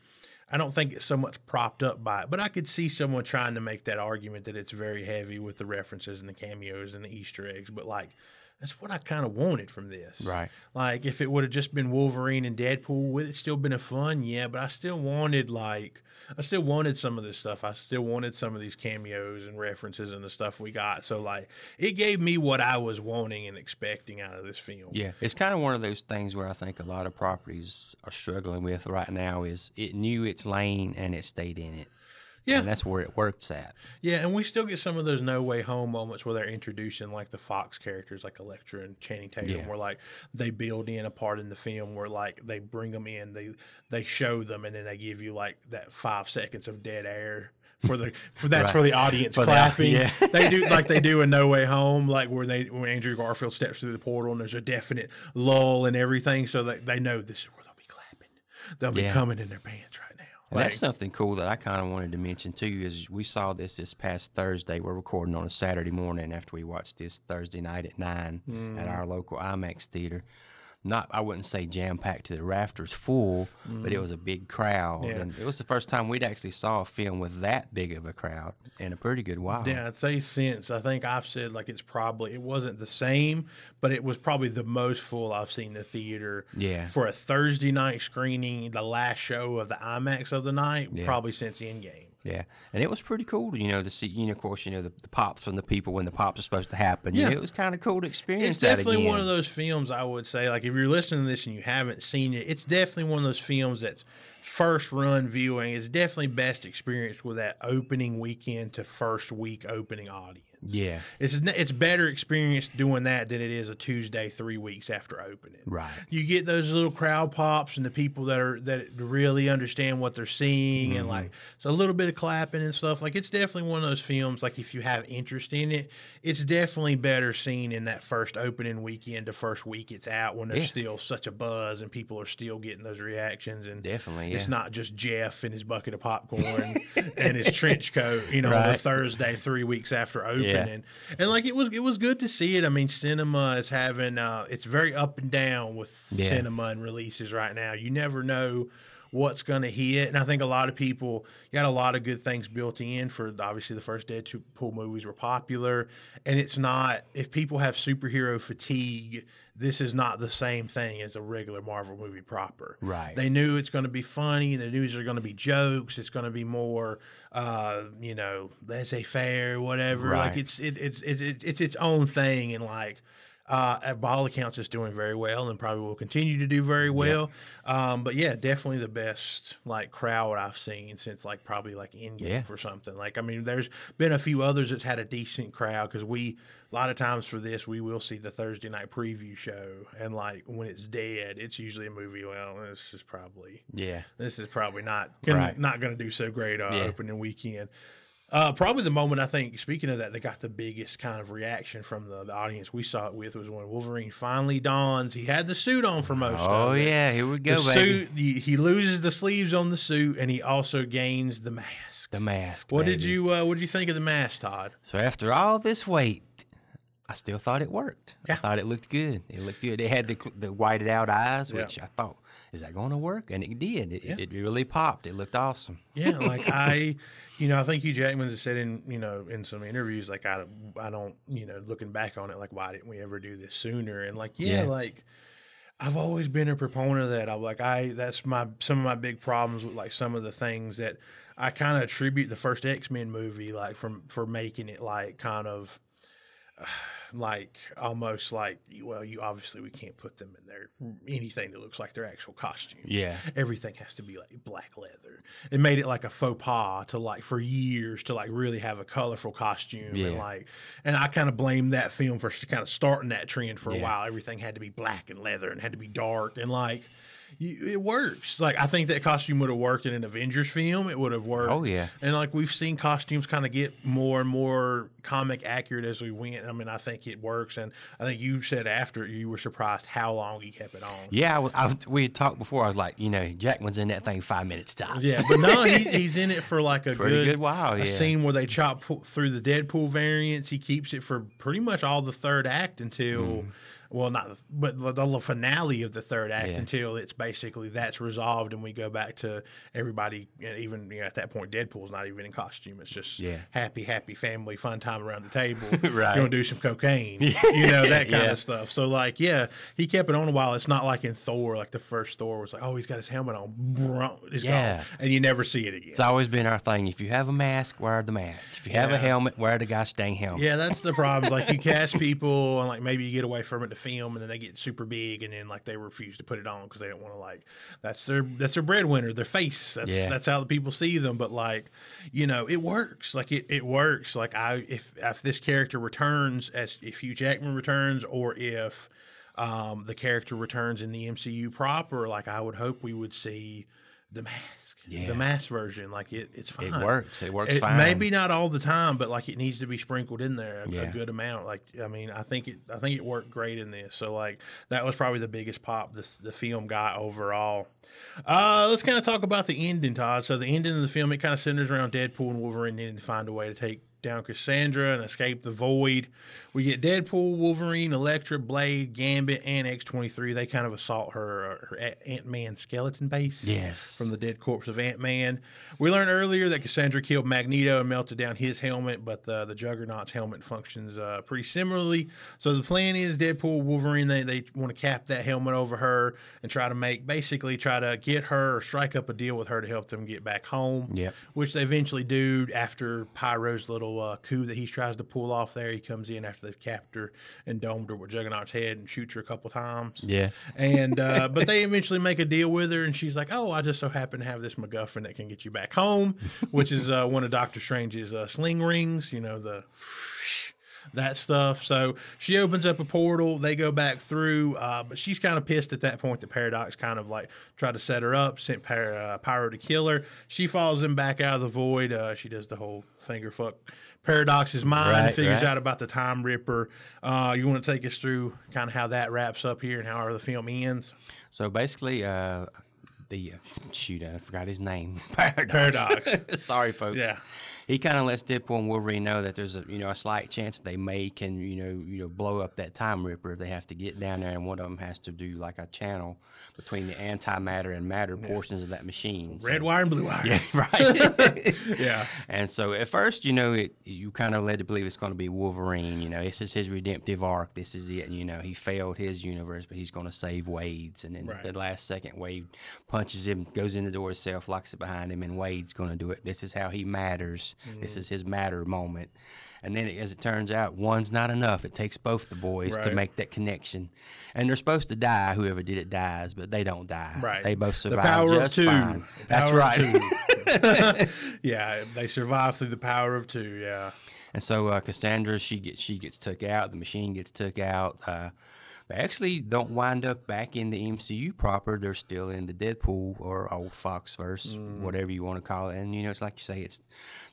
I don't think it's so much propped up by it. But I could see someone trying to make that argument that it's very heavy with the references and the cameos and the Easter eggs. But like, that's what I kind of wanted from this. Right. Like, if it would have just been Wolverine and Deadpool, would it still been a fun? Yeah, but I still wanted, like, I still wanted some of this stuff. I still wanted some of these cameos and references and the stuff we got. So, like, it gave me what I was wanting and expecting out of this film. Yeah, it's kind of one of those things where I think a lot of properties are struggling with right now is it knew its lane and it stayed in it. Yeah. And that's where it works at. Yeah, and we still get some of those No Way Home moments where they're introducing, like, the Fox characters, like Elektra and Channing Tatum, yeah. where, like, they build in a part in the film where, like, they bring them in, they they show them, and then they give you, like, that five seconds of dead air. For the for that's right. for the audience for clapping. That, yeah. They do like they do in No Way Home, like where they when Andrew Garfield steps through the portal and there's a definite lull and everything, so they they know this is where they'll be clapping. They'll yeah. be coming in their pants right now. Like, that's something cool that I kind of wanted to mention too. Is we saw this this past Thursday. We're recording on a Saturday morning after we watched this Thursday night at nine mm. at our local IMAX theater. Not, I wouldn't say jam-packed to the rafters full, mm. but it was a big crowd. Yeah. And it was the first time we'd actually saw a film with that big of a crowd in a pretty good while. Yeah, I'd say since. I think I've said, like, it's probably, it wasn't the same, but it was probably the most full I've seen the theater. Yeah. For a Thursday night screening, the last show of the IMAX of the night, yeah. probably since Endgame. Yeah, and it was pretty cool, you know, to see, you know, of course, you know, the, the pops from the people when the pops are supposed to happen. Yeah. You know, it was kind of cool to experience It's definitely that again. One of those films, I would say, like, if you're listening to this and you haven't seen it, it's definitely one of those films that's first-run viewing. It's definitely best experienced with that opening weekend to first-week opening audience. Yeah. It's it's better experience doing that than it is a Tuesday three weeks after opening. Right. You get those little crowd pops and the people that are that really understand what they're seeing mm-hmm. and like so a little bit of clapping and stuff. Like it's definitely one of those films like if you have interest in it, it's definitely better seen in that first opening weekend to first week it's out when there's yeah. still such a buzz and people are still getting those reactions and definitely yeah. it's not just Jeff and his bucket of popcorn and his trench coat, you know, right. on a Thursday three weeks after opening. Yeah. Yeah. And, and like it was it was good to see it. I mean, cinema is having uh it's very up and down with yeah. cinema and releases right now. You never know what's gonna hit, and I think a lot of people got a lot of good things built in for obviously the first Deadpool movies were popular, and it's not if people have superhero fatigue, this is not the same thing as a regular Marvel movie proper. Right. They knew it's going to be funny. They knew there are going to be jokes. It's going to be more, uh, you know, laissez-faire, whatever. Right. Like it's it, it's it, it, it's its own thing, and like. Uh, at by all accounts, it's doing very well and probably will continue to do very well. Yep. Um, but yeah, definitely the best like crowd I've seen since like probably like Endgame yeah. or something. Like I mean, there's been a few others that's had a decent crowd because we a lot of times for this we will see the Thursday night preview show and like when it's dead, it's usually a movie. Well, this is probably yeah, this is probably not gonna, right. not going to do so great on uh, yeah. opening weekend. Uh, probably the moment I think, speaking of that, they got the biggest kind of reaction from the, the audience we saw it with was when Wolverine finally dons. He had the suit on for most oh, of it. Oh, yeah. Here we go, the baby. Suit, the, he loses the sleeves on the suit, and he also gains the mask. The mask, What baby. did you uh, What did you think of the mask, Todd? So after all this wait, I still thought it worked. Yeah. I thought it looked good. It looked good. It had the, the whited out eyes, which yeah. I thought, is that going to work? And it did. It, yeah. it really popped. It looked awesome. Yeah, like I, you know, I think Hugh Jackman has said in, you know, in some interviews, like I, I don't, you know, looking back on it, like why didn't we ever do this sooner? And like, yeah, yeah. like. I've always been a proponent of that. I'm like, I that's my some of my big problems with like some of the things that I kind of attribute the first X-Men movie like from for making it like kind of. Like almost like well, you obviously we can't put them in their anything that looks like their actual costumes. Yeah, everything has to be like black leather. It made it like a faux pas to like for years to like really have a colorful costume yeah. and like and I kind of blame that film for kind of starting that trend for yeah. a while. Everything had to be black and leather and had to be dark and like. You, it works. Like I think that costume would have worked in an Avengers film. It would have worked. Oh yeah. And like we've seen costumes kind of get more and more comic accurate as we went. I mean, I think it works. And I think you said after you were surprised how long he kept it on. Yeah, I, I, we had talked before. I was like, you know, Jackman's in that thing five minutes tops. Yeah, but no, he, he's in it for like a pretty good, good while. Yeah. A scene where they chop through the Deadpool variants. He keeps it for pretty much all the third act until. Mm. well, not the, but the, the finale of the third act yeah. until it's basically that's resolved and we go back to everybody. And even you know, at that point, Deadpool's not even in costume. It's just yeah. happy, happy family, fun time around the table. Right. Going to do some cocaine, you know, that kind yeah. of stuff. So like, yeah, he kept it on a while. It's not like in Thor, like the first Thor was like, oh, he's got his helmet on. It's yeah. gone. And you never see it again. It's always been our thing. If you have a mask, wear the mask. If you have yeah. a helmet, wear the gosh dang helmet. Yeah, that's the problem. Like you cast people and like maybe you get away from it to film and then they get super big and then like they refuse to put it on because they don't want to like, that's their, that's their breadwinner, their face. That's, yeah. that's how the people see them. But like, you know, it works. Like it, it works. Like I, if, if this character returns as if Hugh Jackman returns or if um, the character returns in the M C U proper, like I would hope we would see the mask, yeah. the mask version. Like it, it's fine. It works. It works it, fine. Maybe not all the time, but like it needs to be sprinkled in there a, yeah. a good amount. Like, I mean, I think it, I think it worked great in this. So like that was probably the biggest pop this, the film got overall. Uh, let's kind of talk about the ending, Todd. So the ending of the film, it kind of centers around Deadpool and Wolverine needing to find a way to take down Cassandra and escape the void. We get Deadpool, Wolverine, Elektra, Blade, Gambit, and X twenty-three. They kind of assault her, her Ant-Man skeleton base. Yes. From the dead corpse of Ant-Man. We learned earlier that Cassandra killed Magneto and melted down his helmet, but the, the Juggernaut's helmet functions uh, pretty similarly. So the plan is Deadpool, Wolverine, they, they want to cap that helmet over her and try to make, basically try to get her or strike up a deal with her to help them get back home. Yeah. Which they eventually do after Pyro's little Uh, coup that he tries to pull off there. He comes in after they've capped her and domed her with Juggernaut's head and shoots her a couple times. Yeah. And uh, but they eventually make a deal with her, and she's like, oh, I just so happen to have this MacGuffin that can get you back home, which is uh, one of Doctor Strange's uh, sling rings, you know, the... that stuff. So she opens up a portal. They go back through, uh, but she's kind of pissed at that point that Paradox kind of like tried to set her up, sent Pyro, uh, Pyro to kill her. She follows him back out of the void. Uh, she does the whole finger fuck Paradox's mind, right, figures right. out about the Time Ripper. Uh, you want to take us through kind of how that wraps up here and how the film ends? So basically, uh, the uh, shoot, I forgot his name. Paradox. Paradox. Sorry, folks. Yeah. He kind of lets Deadpool and Wolverine know that there's a you know a slight chance they may can you know you know blow up that Time Ripper if they have to get down there, and one of them has to do like a channel between the antimatter and matter yeah. portions of that machine. Red so, wire and blue wire. Yeah, right. yeah. And so at first, you know, it you kind of led to believe it's going to be Wolverine. You know, this is his redemptive arc. This is it. You know, he failed his universe, but he's going to save Wade's. And then right. the last second, Wade punches him, goes in the door himself, locks it behind him, and Wade's going to do it. This is how he matters. Mm-hmm. This is his matter moment. And then, as it turns out, one's not enough. It takes both the boys right. to make that connection. And they're supposed to die. Whoever did it dies, but they don't die. Right. They both survive the power just of two. Fine. The That's power right. Of two. yeah, they survive through the power of two, yeah. And so uh, Cassandra, she gets, she gets took out. The machine gets took out. Uh, they actually don't wind up back in the M C U proper. They're still in the Deadpool or old Foxverse, mm. whatever you want to call it. And, you know, it's like you say, it's...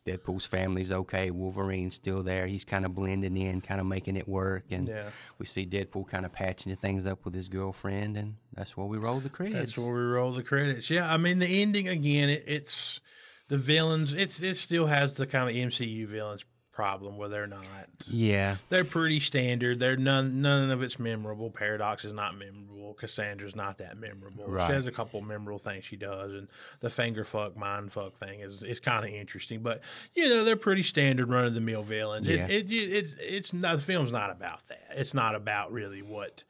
Deadpool's family's okay. Wolverine's still there. He's kind of blending in, kind of making it work. And yeah. we see Deadpool kind of patching things up with his girlfriend, and that's where we roll the credits. That's where we roll the credits. Yeah, I mean, the ending, again, it, it's the villains. It's It still has the kind of M C U villains problem where they're not. Yeah. They're pretty standard. They're none none of it's memorable. Paradox is not memorable. Cassandra's not that memorable. Right. She has a couple of memorable things she does, and the finger fuck, mind fuck thing is is kind of interesting. But you know, they're pretty standard run of the mill villains. Yeah. It, it, it, it it's not the film's not about that. It's not about really what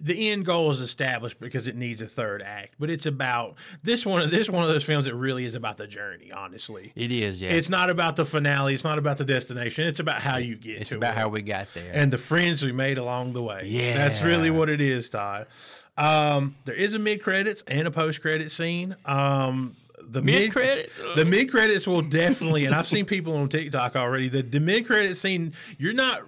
the end goal is established because it needs a third act, but it's about this one. This one of those films that really is about the journey. Honestly, it is. Yeah, it's not about the finale. It's not about the destination. It's about how you get. It's to about it. How we got there and the friends we made along the way. Yeah, that's really what it is, Todd. Um, there is a mid credits and a post credit scene. Um, The mid credits, the mid credits will definitely, and I've seen people on TikTok already. The, the mid credit scene, you're not,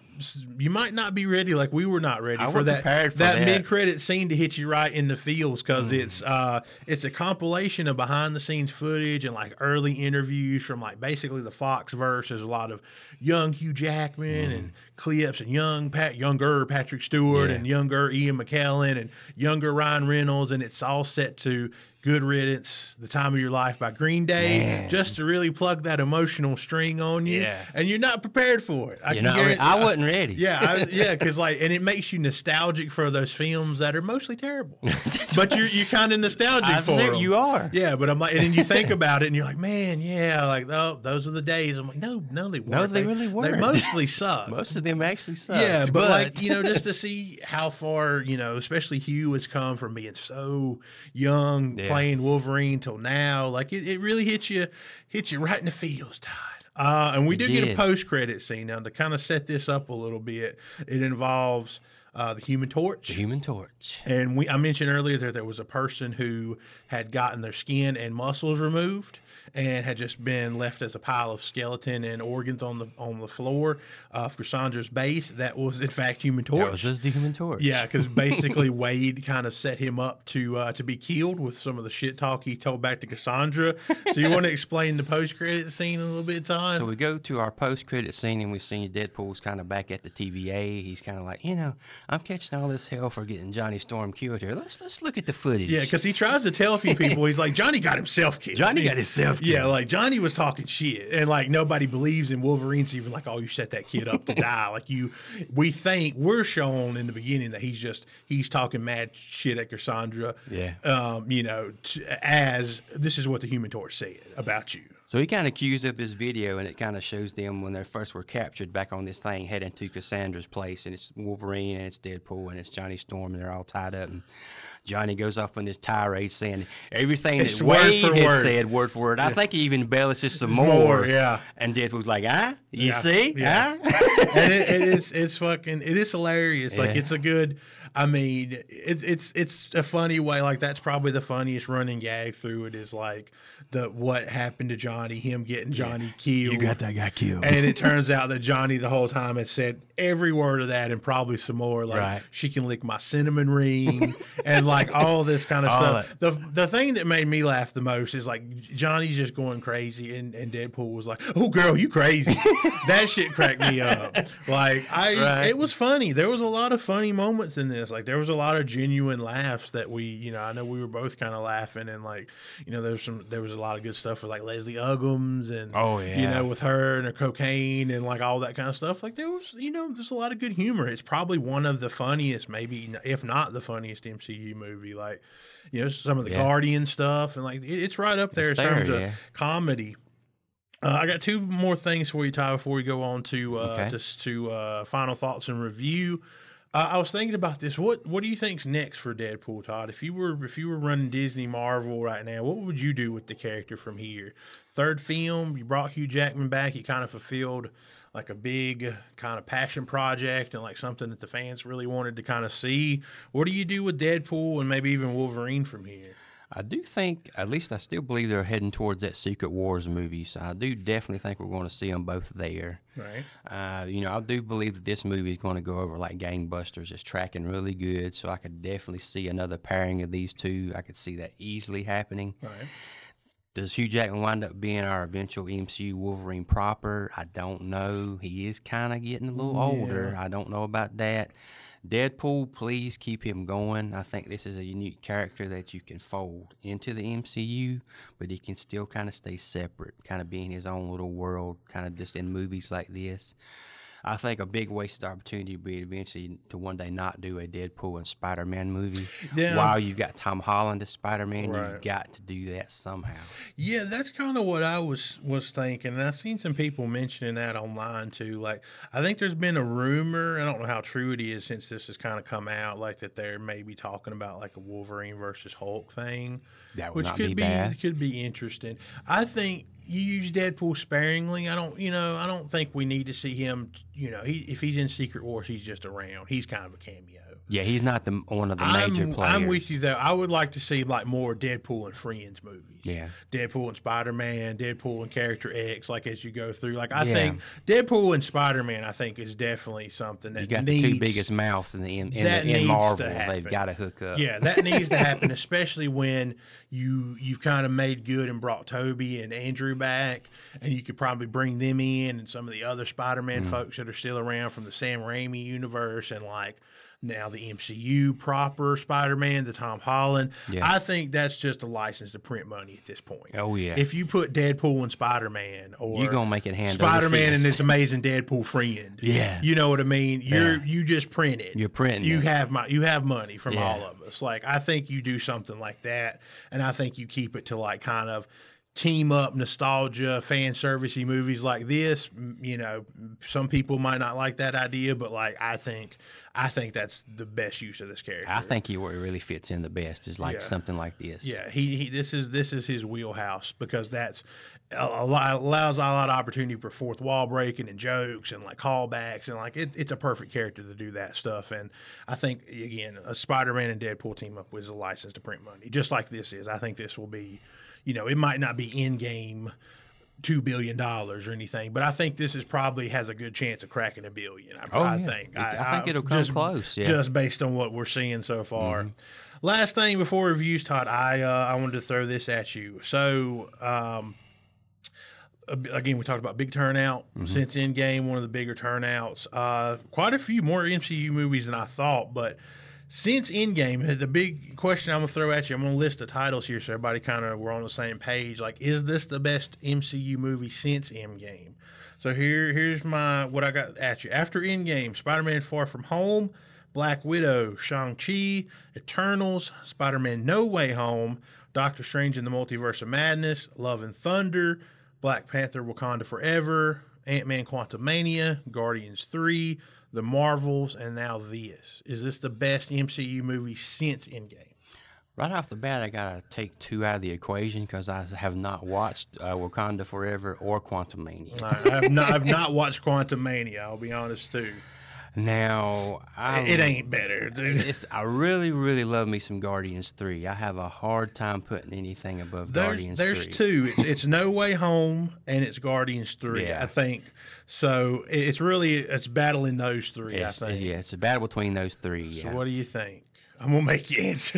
you might not be ready. Like we were not ready I for that. For that, that. mid credit scene to hit you right in the feels because mm. it's uh, it's a compilation of behind the scenes footage and like early interviews from like basically the Foxverse. There's a lot of young Hugh Jackman mm. and clips and young Pat, younger Patrick Stewart yeah. and younger Ian McKellen and younger Ryan Reynolds, and it's all set to Good Riddance, The Time of Your Life by Green Day, Man. just to really plug that emotional string on you. Yeah. And you're not prepared for it. I, can know, I, mean, I wasn't ready. Yeah, I, yeah, because like, and it makes you nostalgic for those films that are mostly terrible. But right. you're you're kind of nostalgic I've for them. You are. Yeah, but I'm like, and then you think about it, and you're like, man, yeah, like oh, those are the days. I'm like, no, no, they weren't. No, they, they really weren't. They mostly suck. Most of them actually suck. Yeah, but, but like you know, just to see how far you know, especially Hugh has come from being so young yeah. playing Wolverine till now. Like it, it really hits you, hits you right in the feels, Todd. Uh, and we do get a post-credit scene now to kind of set this up a little bit. It involves uh, the Human Torch. The Human Torch. And we I mentioned earlier that there was a person who had gotten their skin and muscles removed and had just been left as a pile of skeleton and organs on the on the floor uh, for Cassandra's base. That was, in fact, Human Torch. That was just the Human Torch. Yeah, because basically Wade kind of set him up to uh, to be killed with some of the shit talk he told back to Cassandra. So you want to explain the post-credit scene in a little bit of time? So we go to our post-credit scene, and we've seen Deadpool's kind of back at the T V A. He's kind of like, you know, I'm catching all this hell for getting Johnny Storm killed here. Let's, let's look at the footage. Yeah, because he tries to tell a few people, he's like, Johnny got himself killed. Johnny got himself killed. Yeah, like Johnny was talking shit, and like nobody believes in Wolverine's even like, oh, you set that kid up to die. Like you, we think we're shown in the beginning that he's just he's talking mad shit at Cassandra. Yeah, um, you know, t as this is what the Human Torch said about you. So he kind of cues up this video, and it kind of shows them when they first were captured back on this thing, heading to Cassandra's place, and it's Wolverine, and it's Deadpool, and it's Johnny Storm, and they're all tied up. And Johnny goes off on this tirade saying everything it's that Wade word had word. said, word for word. I yeah. think he even embellishes some more. more. Yeah. And Deadpool's like, ah, you yeah. see, yeah. ah. And it, it is, it's fucking, it is hilarious. Yeah. Like it's a good. I mean, it's it's it's a funny way. Like that's probably the funniest running gag through it is like the what happened to Johnny, him getting Johnny yeah. killed. You got that guy killed. And it turns out that Johnny the whole time had said every word of that and probably some more. Like right. she can lick my cinnamon ring and like all this kind of all stuff. That. The the thing that made me laugh the most is like Johnny's just going crazy and and Deadpool was like, "Oh girl, you crazy." That shit cracked me up. Like I, right. it was funny. There was a lot of funny moments in this. Like there was a lot of genuine laughs that we, you know, I know we were both kind of laughing and like, you know, there's some, there was a lot of good stuff with like Leslie Uggams and, oh yeah, you know, with her and her cocaine and like all that kind of stuff. Like there was, you know, there's a lot of good humor. It's probably one of the funniest, maybe if not the funniest M C U movie. Like, you know, some of the yeah. Guardian stuff and like it, it's right up there it's in there, terms yeah. of comedy. Uh, I got two more things for you, Ty, before we go on to uh, okay. just to uh, final thoughts and review. Uh, I was thinking about this. What What do you think's next for Deadpool, Todd? If you were if you were running Disney Marvel right now, what would you do with the character from here? Third film, you brought Hugh Jackman back. He kind of fulfilled like a big kind of passion project and like something that the fans really wanted to kind of see. What do you do with Deadpool and maybe even Wolverine from here? I do think, at least I still believe they're heading towards that Secret Wars movie, so I do definitely think we're going to see them both there. Right. Uh, you know, I do believe that this movie is going to go over like gangbusters. It's tracking really good, so I could definitely see another pairing of these two. I could see that easily happening. Right. Does Hugh Jackman wind up being our eventual M C U Wolverine proper? I don't know. He is kind of getting a little yeah. older. I don't know about that. Deadpool, please keep him going. I think this is a unique character that you can fold into the M C U, but he can still kind of stay separate, kind of be in his own little world, kind of just in movies like this. I think a big wasted opportunity would be eventually to one day not do a Deadpool and Spider-Man movie. Yeah. While you've got Tom Holland as Spider-Man, right. you've got to do that somehow. Yeah, that's kind of what I was was thinking. And I've seen some people mentioning that online too. Like, I think there's been a rumor, I don't know how true it is since this has kind of come out, like that they're maybe talking about like a Wolverine versus Hulk thing. That would which not could be, be bad. Could be interesting. I think you use Deadpool sparingly. I don't, you know, I don't think we need to see him. You know, he, if he's in Secret Wars, he's just around. He's kind of a cameo. Yeah, he's not the one of the I'm, major players. I'm with you though. I would like to see like more Deadpool and Friends movies. Yeah, Deadpool and Spider-Man, Deadpool and Character X. Like as you go through, like I yeah. think Deadpool and Spider-Man, I think is definitely something that you got needs, the two biggest mouths in the in, in, that the, in needs Marvel. To happen. They've got to hook up. Yeah, that needs to happen, especially when you you've kind of made good and brought Toby and Andrew back, and you could probably bring them in and some of the other Spider-Man mm. folks that are still around from the Sam Raimi universe and like now the M C U proper Spider-Man, the Tom Holland. Yeah. I think that's just a license to print money at this point. Oh, yeah. If you put Deadpool and Spider-Man, or you're gonna make it hand Spider-Man and this amazing Deadpool friend. Yeah. You know what I mean? You're yeah. you just print it. You're printing you it. have my you have money from yeah. all of us. Like, I think you do something like that, and I think you keep it to like kind of team up nostalgia, fan servicey movies like this. You know, some people might not like that idea, but like I think I think that's the best use of this character. I think he where he really fits in the best is like yeah. something like this. Yeah, he, he this is this is his wheelhouse, because that's a lot, allows a lot of opportunity for fourth wall breaking and jokes and like callbacks, and like it, it's a perfect character to do that stuff. And I think again, a Spider-Man and Deadpool team up was a license to print money, just like this is. I think this will be. You know, it might not be in-game two billion dollars or anything, but I think this is probably has a good chance of cracking a billion. I, oh, I yeah. think. It, I, I think it'll come just, close, yeah. just based on what we're seeing so far. Mm-hmm. Last thing before reviews, Todd, I uh, I wanted to throw this at you. So, um, again, we talked about big turnout. Mm-hmm. Since in-game, one of the bigger turnouts. Uh, quite a few more M C U movies than I thought, but... Since Endgame, the big question I'm going to throw at you, I'm going to list the titles here so everybody kind of we're on the same page. Like, is this the best M C U movie since Endgame? So here, here's my what I got at you. After Endgame, Spider-Man Far From Home, Black Widow, Shang-Chi, Eternals, Spider-Man No Way Home, Doctor Strange and the Multiverse of Madness, Love and Thunder, Black Panther Wakanda Forever, Ant-Man Quantumania, Guardians three, The Marvels, and now this. Is this the best M C U movie since Endgame? Right off the bat, I got to take two out of the equation because I have not watched uh, Wakanda Forever or Quantumania. I have not, I've not watched Quantumania, I'll be honest, too. Now, I, it ain't better, dude. It's, I really, really love me some Guardians three. I have a hard time putting anything above there's, Guardians there's three. There's two. It's, it's No Way Home and it's Guardians three, yeah. I think. So it's really, it's battling those three, it's, I think. Yeah, it's a battle between those three. So yeah. what do you think? I'm going to make you answer.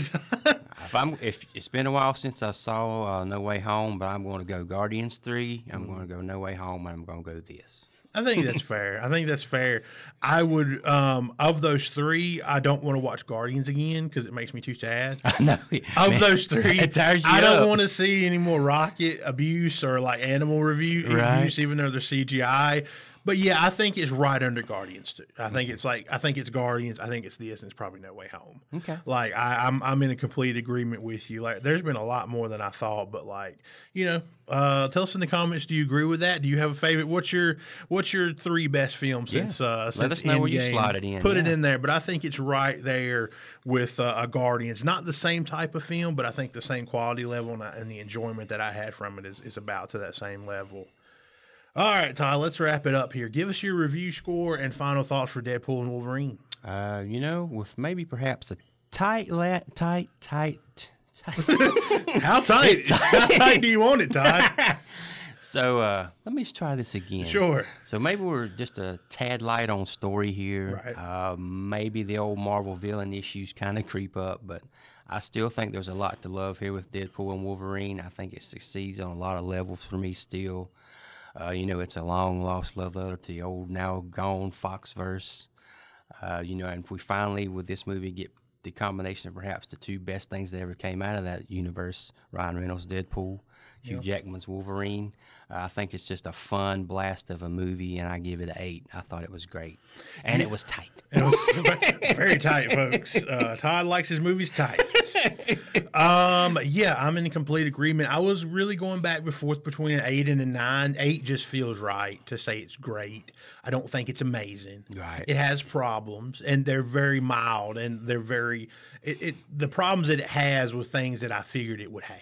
if I'm, if it's been a while since I saw uh, No Way Home, but I'm going to go Guardians three, I'm mm-hmm. going to go No Way Home, and I'm going to go this. I think that's fair. I think that's fair. I would, um, of those three, I don't want to watch Guardians again because it makes me too sad. I know. Of man, those three, it tires you I up. Don't want to see any more rocket abuse or like animal review right. abuse, even though they're C G I. But yeah, I think it's right under Guardians too. I think it's like I think it's Guardians. I think it's this, and it's probably No Way Home. Okay. Like I, I'm, I'm in a complete agreement with you. Like, there's been a lot more than I thought, but like, you know, uh, tell us in the comments. Do you agree with that? Do you have a favorite? What's your What's your three best films yeah. since uh, since Let us know where you slide it in. Put yeah. it in there. But I think it's right there with uh, a Guardians. Not the same type of film, but I think the same quality level and, I, and the enjoyment that I had from it is is about to that same level. All right, Ty, let's wrap it up here. Give us your review score and final thoughts for Deadpool and Wolverine. Uh, you know, with maybe perhaps a tight, la tight, tight, tight. How tight? tight? How tight do you want it, Ty? So uh, let me just try this again. Sure. So maybe we're just a tad light on story here. Right. Uh, maybe the old Marvel villain issues kind of creep up, but I still think there's a lot to love here with Deadpool and Wolverine. I think it succeeds on a lot of levels for me still. Uh, you know, it's a long-lost love letter to the old, now-gone Foxverse. Uh, you know, and we finally, with this movie, get the combination of perhaps the two best things that ever came out of that universe, Ryan Reynolds' Deadpool, yep. Hugh Jackman's Wolverine. Uh, I think it's just a fun blast of a movie, and I give it an eight. I thought it was great. And it was tight. It was very tight, folks. Uh, Todd likes his movies tight. um yeah I'm in complete agreement. I was really going back and forth between an eight and a nine. Eight just feels right to say it's great. I don't think it's amazing. Right. It has problems, and they're very mild, and they're very it, it the problems that it has was things that I figured it would have.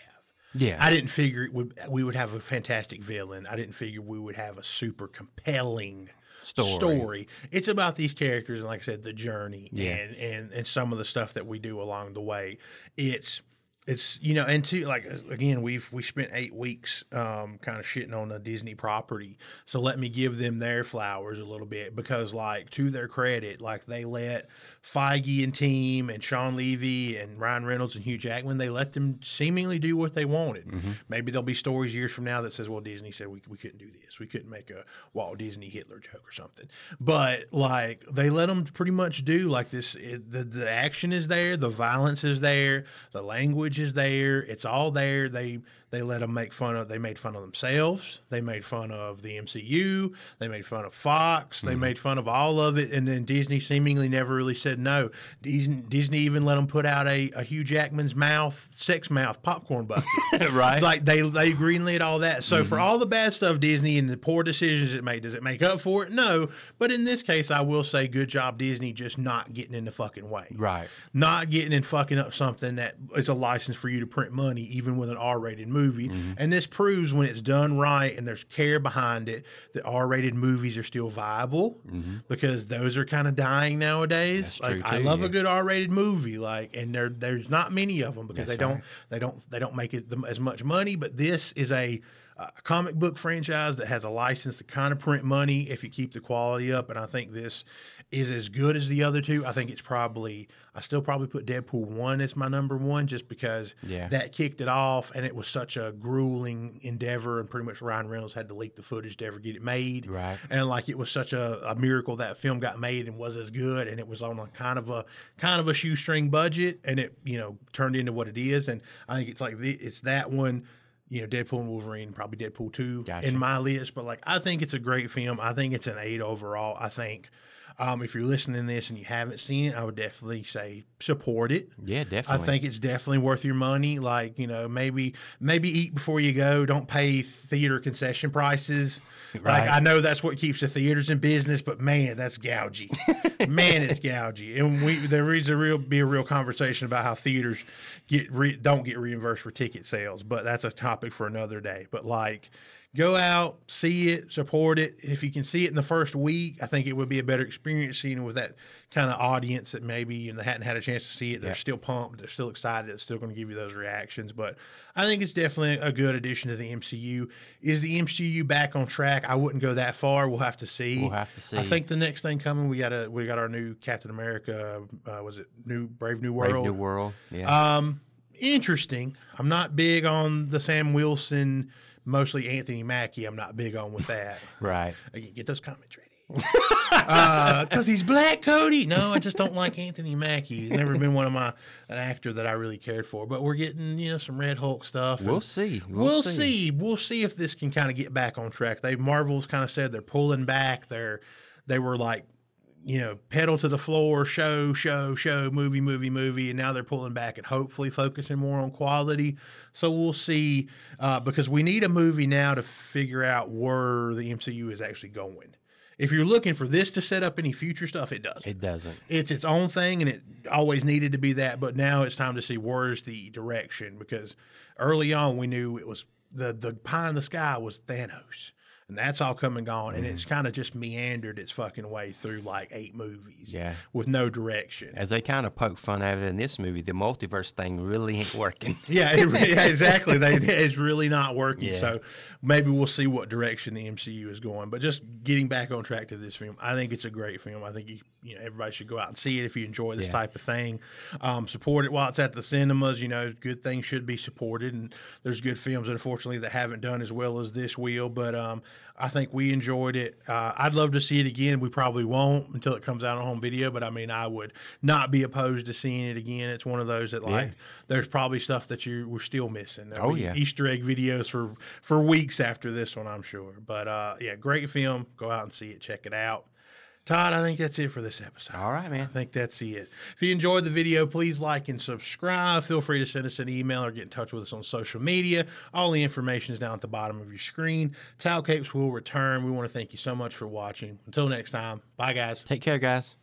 Yeah. I didn't figure it would we would have a fantastic villain. I didn't figure we would have a super compelling Story. story. It's about these characters and, like I said, the journey yeah. and, and, and some of the stuff that we do along the way. It's It's, you know, and too, like, again, we've, we spent eight weeks um, kind of shitting on a Disney property. So let me give them their flowers a little bit, because, like, to their credit, like, they let Feige and team and Sean Levy and Ryan Reynolds and Hugh Jackman, they let them seemingly do what they wanted. Mm-hmm. Maybe there'll be stories years from now that says, well, Disney said we, we couldn't do this. We couldn't make a Walt Disney Hitler joke or something. But, like, they let them pretty much do, like, this. It, the, the action is there. The violence is there. The language is there. It's all there. They they let them make fun of. They made fun of themselves. They made fun of the M C U. They made fun of Fox. They mm-hmm. made fun of all of it. And then Disney seemingly never really said no. Disney, Disney even let them put out a, a Hugh Jackman's mouth, sex mouth popcorn bucket. Right. Like they they greenlit all that. So mm-hmm. for all the bad stuff Disney and the poor decisions it made, does it make up for it? No. But in this case, I will say, good job Disney, just not getting in the fucking way. Right. Not getting in fucking up something that is a license for you to print money, even with an R rated movie. Mm-hmm. And this proves, when it's done right and there's care behind it, that R rated movies are still viable, mm-hmm. because those are kind of dying nowadays. That's like true too, I love yeah. a good R rated movie, like, and there there's not many of them, because That's they don't right. they don't they don't make it the, as much money. But this is a A comic book franchise that has a license to kind of print money if you keep the quality up, and I think this is as good as the other two. I think it's probably, I still probably put Deadpool one as my number one, just because yeah. that kicked it off, and it was such a grueling endeavor, and pretty much Ryan Reynolds had to leak the footage to ever get it made. Right. And like, it was such a, a miracle that film got made and was as good, and it was on a kind of a kind of a shoestring budget, and it, you know, turned into what it is. And I think it's like the, it's that one. You know, Deadpool and Wolverine, probably Deadpool two gotcha. in my list. But, like, I think it's a great film. I think it's an eight overall. I think um, if you're listening to this and you haven't seen it, I would definitely say support it. Yeah, definitely. I think it's definitely worth your money. Like, you know, maybe maybe eat before you go. Don't pay theater concession prices. Right. Like, I know that's what keeps the theaters in business, but man, that's gougy. Man, it's gougy. And we there is a real be a real conversation about how theaters get re, don't get reimbursed for ticket sales, but that's a topic for another day. But like, go out, see it, support it. If you can see it in the first week, I think it would be a better experience, seeing with that kind of audience that maybe, you know, they hadn't had a chance to see it. They're yeah. still pumped. They're still excited. It's still going to give you those reactions. But I think it's definitely a good addition to the M C U. Is the M C U back on track? I wouldn't go that far. We'll have to see. We'll have to see. I think the next thing coming, we got a we got our new Captain America. Uh, was it New Brave New World? Brave New World. Yeah. Um, interesting. I'm not big on the Sam Wilson. Mostly Anthony Mackie, I'm not big on with that. Right. Again, get those comments ready. Because uh, he's black, Cody. No, I just don't like Anthony Mackie. He's never been one of my an actor that I really cared for. But we're getting, you know, some Red Hulk stuff. We'll see. We'll, we'll see. see. We'll see if this can kind of get back on track. They Marvel's kind of said they're pulling back. They're they were like, you know, pedal to the floor, show, show, show, movie, movie, movie, and now they're pulling back and hopefully focusing more on quality. So we'll see, uh, because we need a movie now to figure out where the M C U is actually going. If you're looking for this to set up any future stuff, it doesn't. It doesn't. It's its own thing, and it always needed to be that, but now it's time to see where's the direction, because early on we knew it was the, the pie in the sky was Thanos. And that's all come and gone, and mm. it's kind of just meandered its fucking way through like eight movies yeah. with no direction. As they kind of poke fun at it in this movie, the multiverse thing really ain't working. yeah, it, exactly. They, it's really not working. Yeah. So maybe we'll see what direction the M C U is going. But just getting back on track to this film, I think it's a great film. I think you, you know, everybody should go out and see it if you enjoy this yeah. type of thing. Um, support it while it's at the cinemas. You know, good things should be supported, and there's good films, unfortunately, that haven't done as well as this will. But um, I think we enjoyed it. Uh, I'd love to see it again. We probably won't until it comes out on home video, but I mean, I would not be opposed to seeing it again. It's one of those that, like, yeah. there's probably stuff that you were still missing. There'll oh, be yeah. Easter egg videos for, for weeks after this one, I'm sure. But, uh, yeah, great film. Go out and see it. Check it out. Todd, I think that's it for this episode. All right, man. I think that's it. If you enjoyed the video, please like and subscribe. Feel free to send us an email or get in touch with us on social media. All the information is down at the bottom of your screen. Towel Capes will return. We want to thank you so much for watching. Until next time, bye, guys. Take care, guys.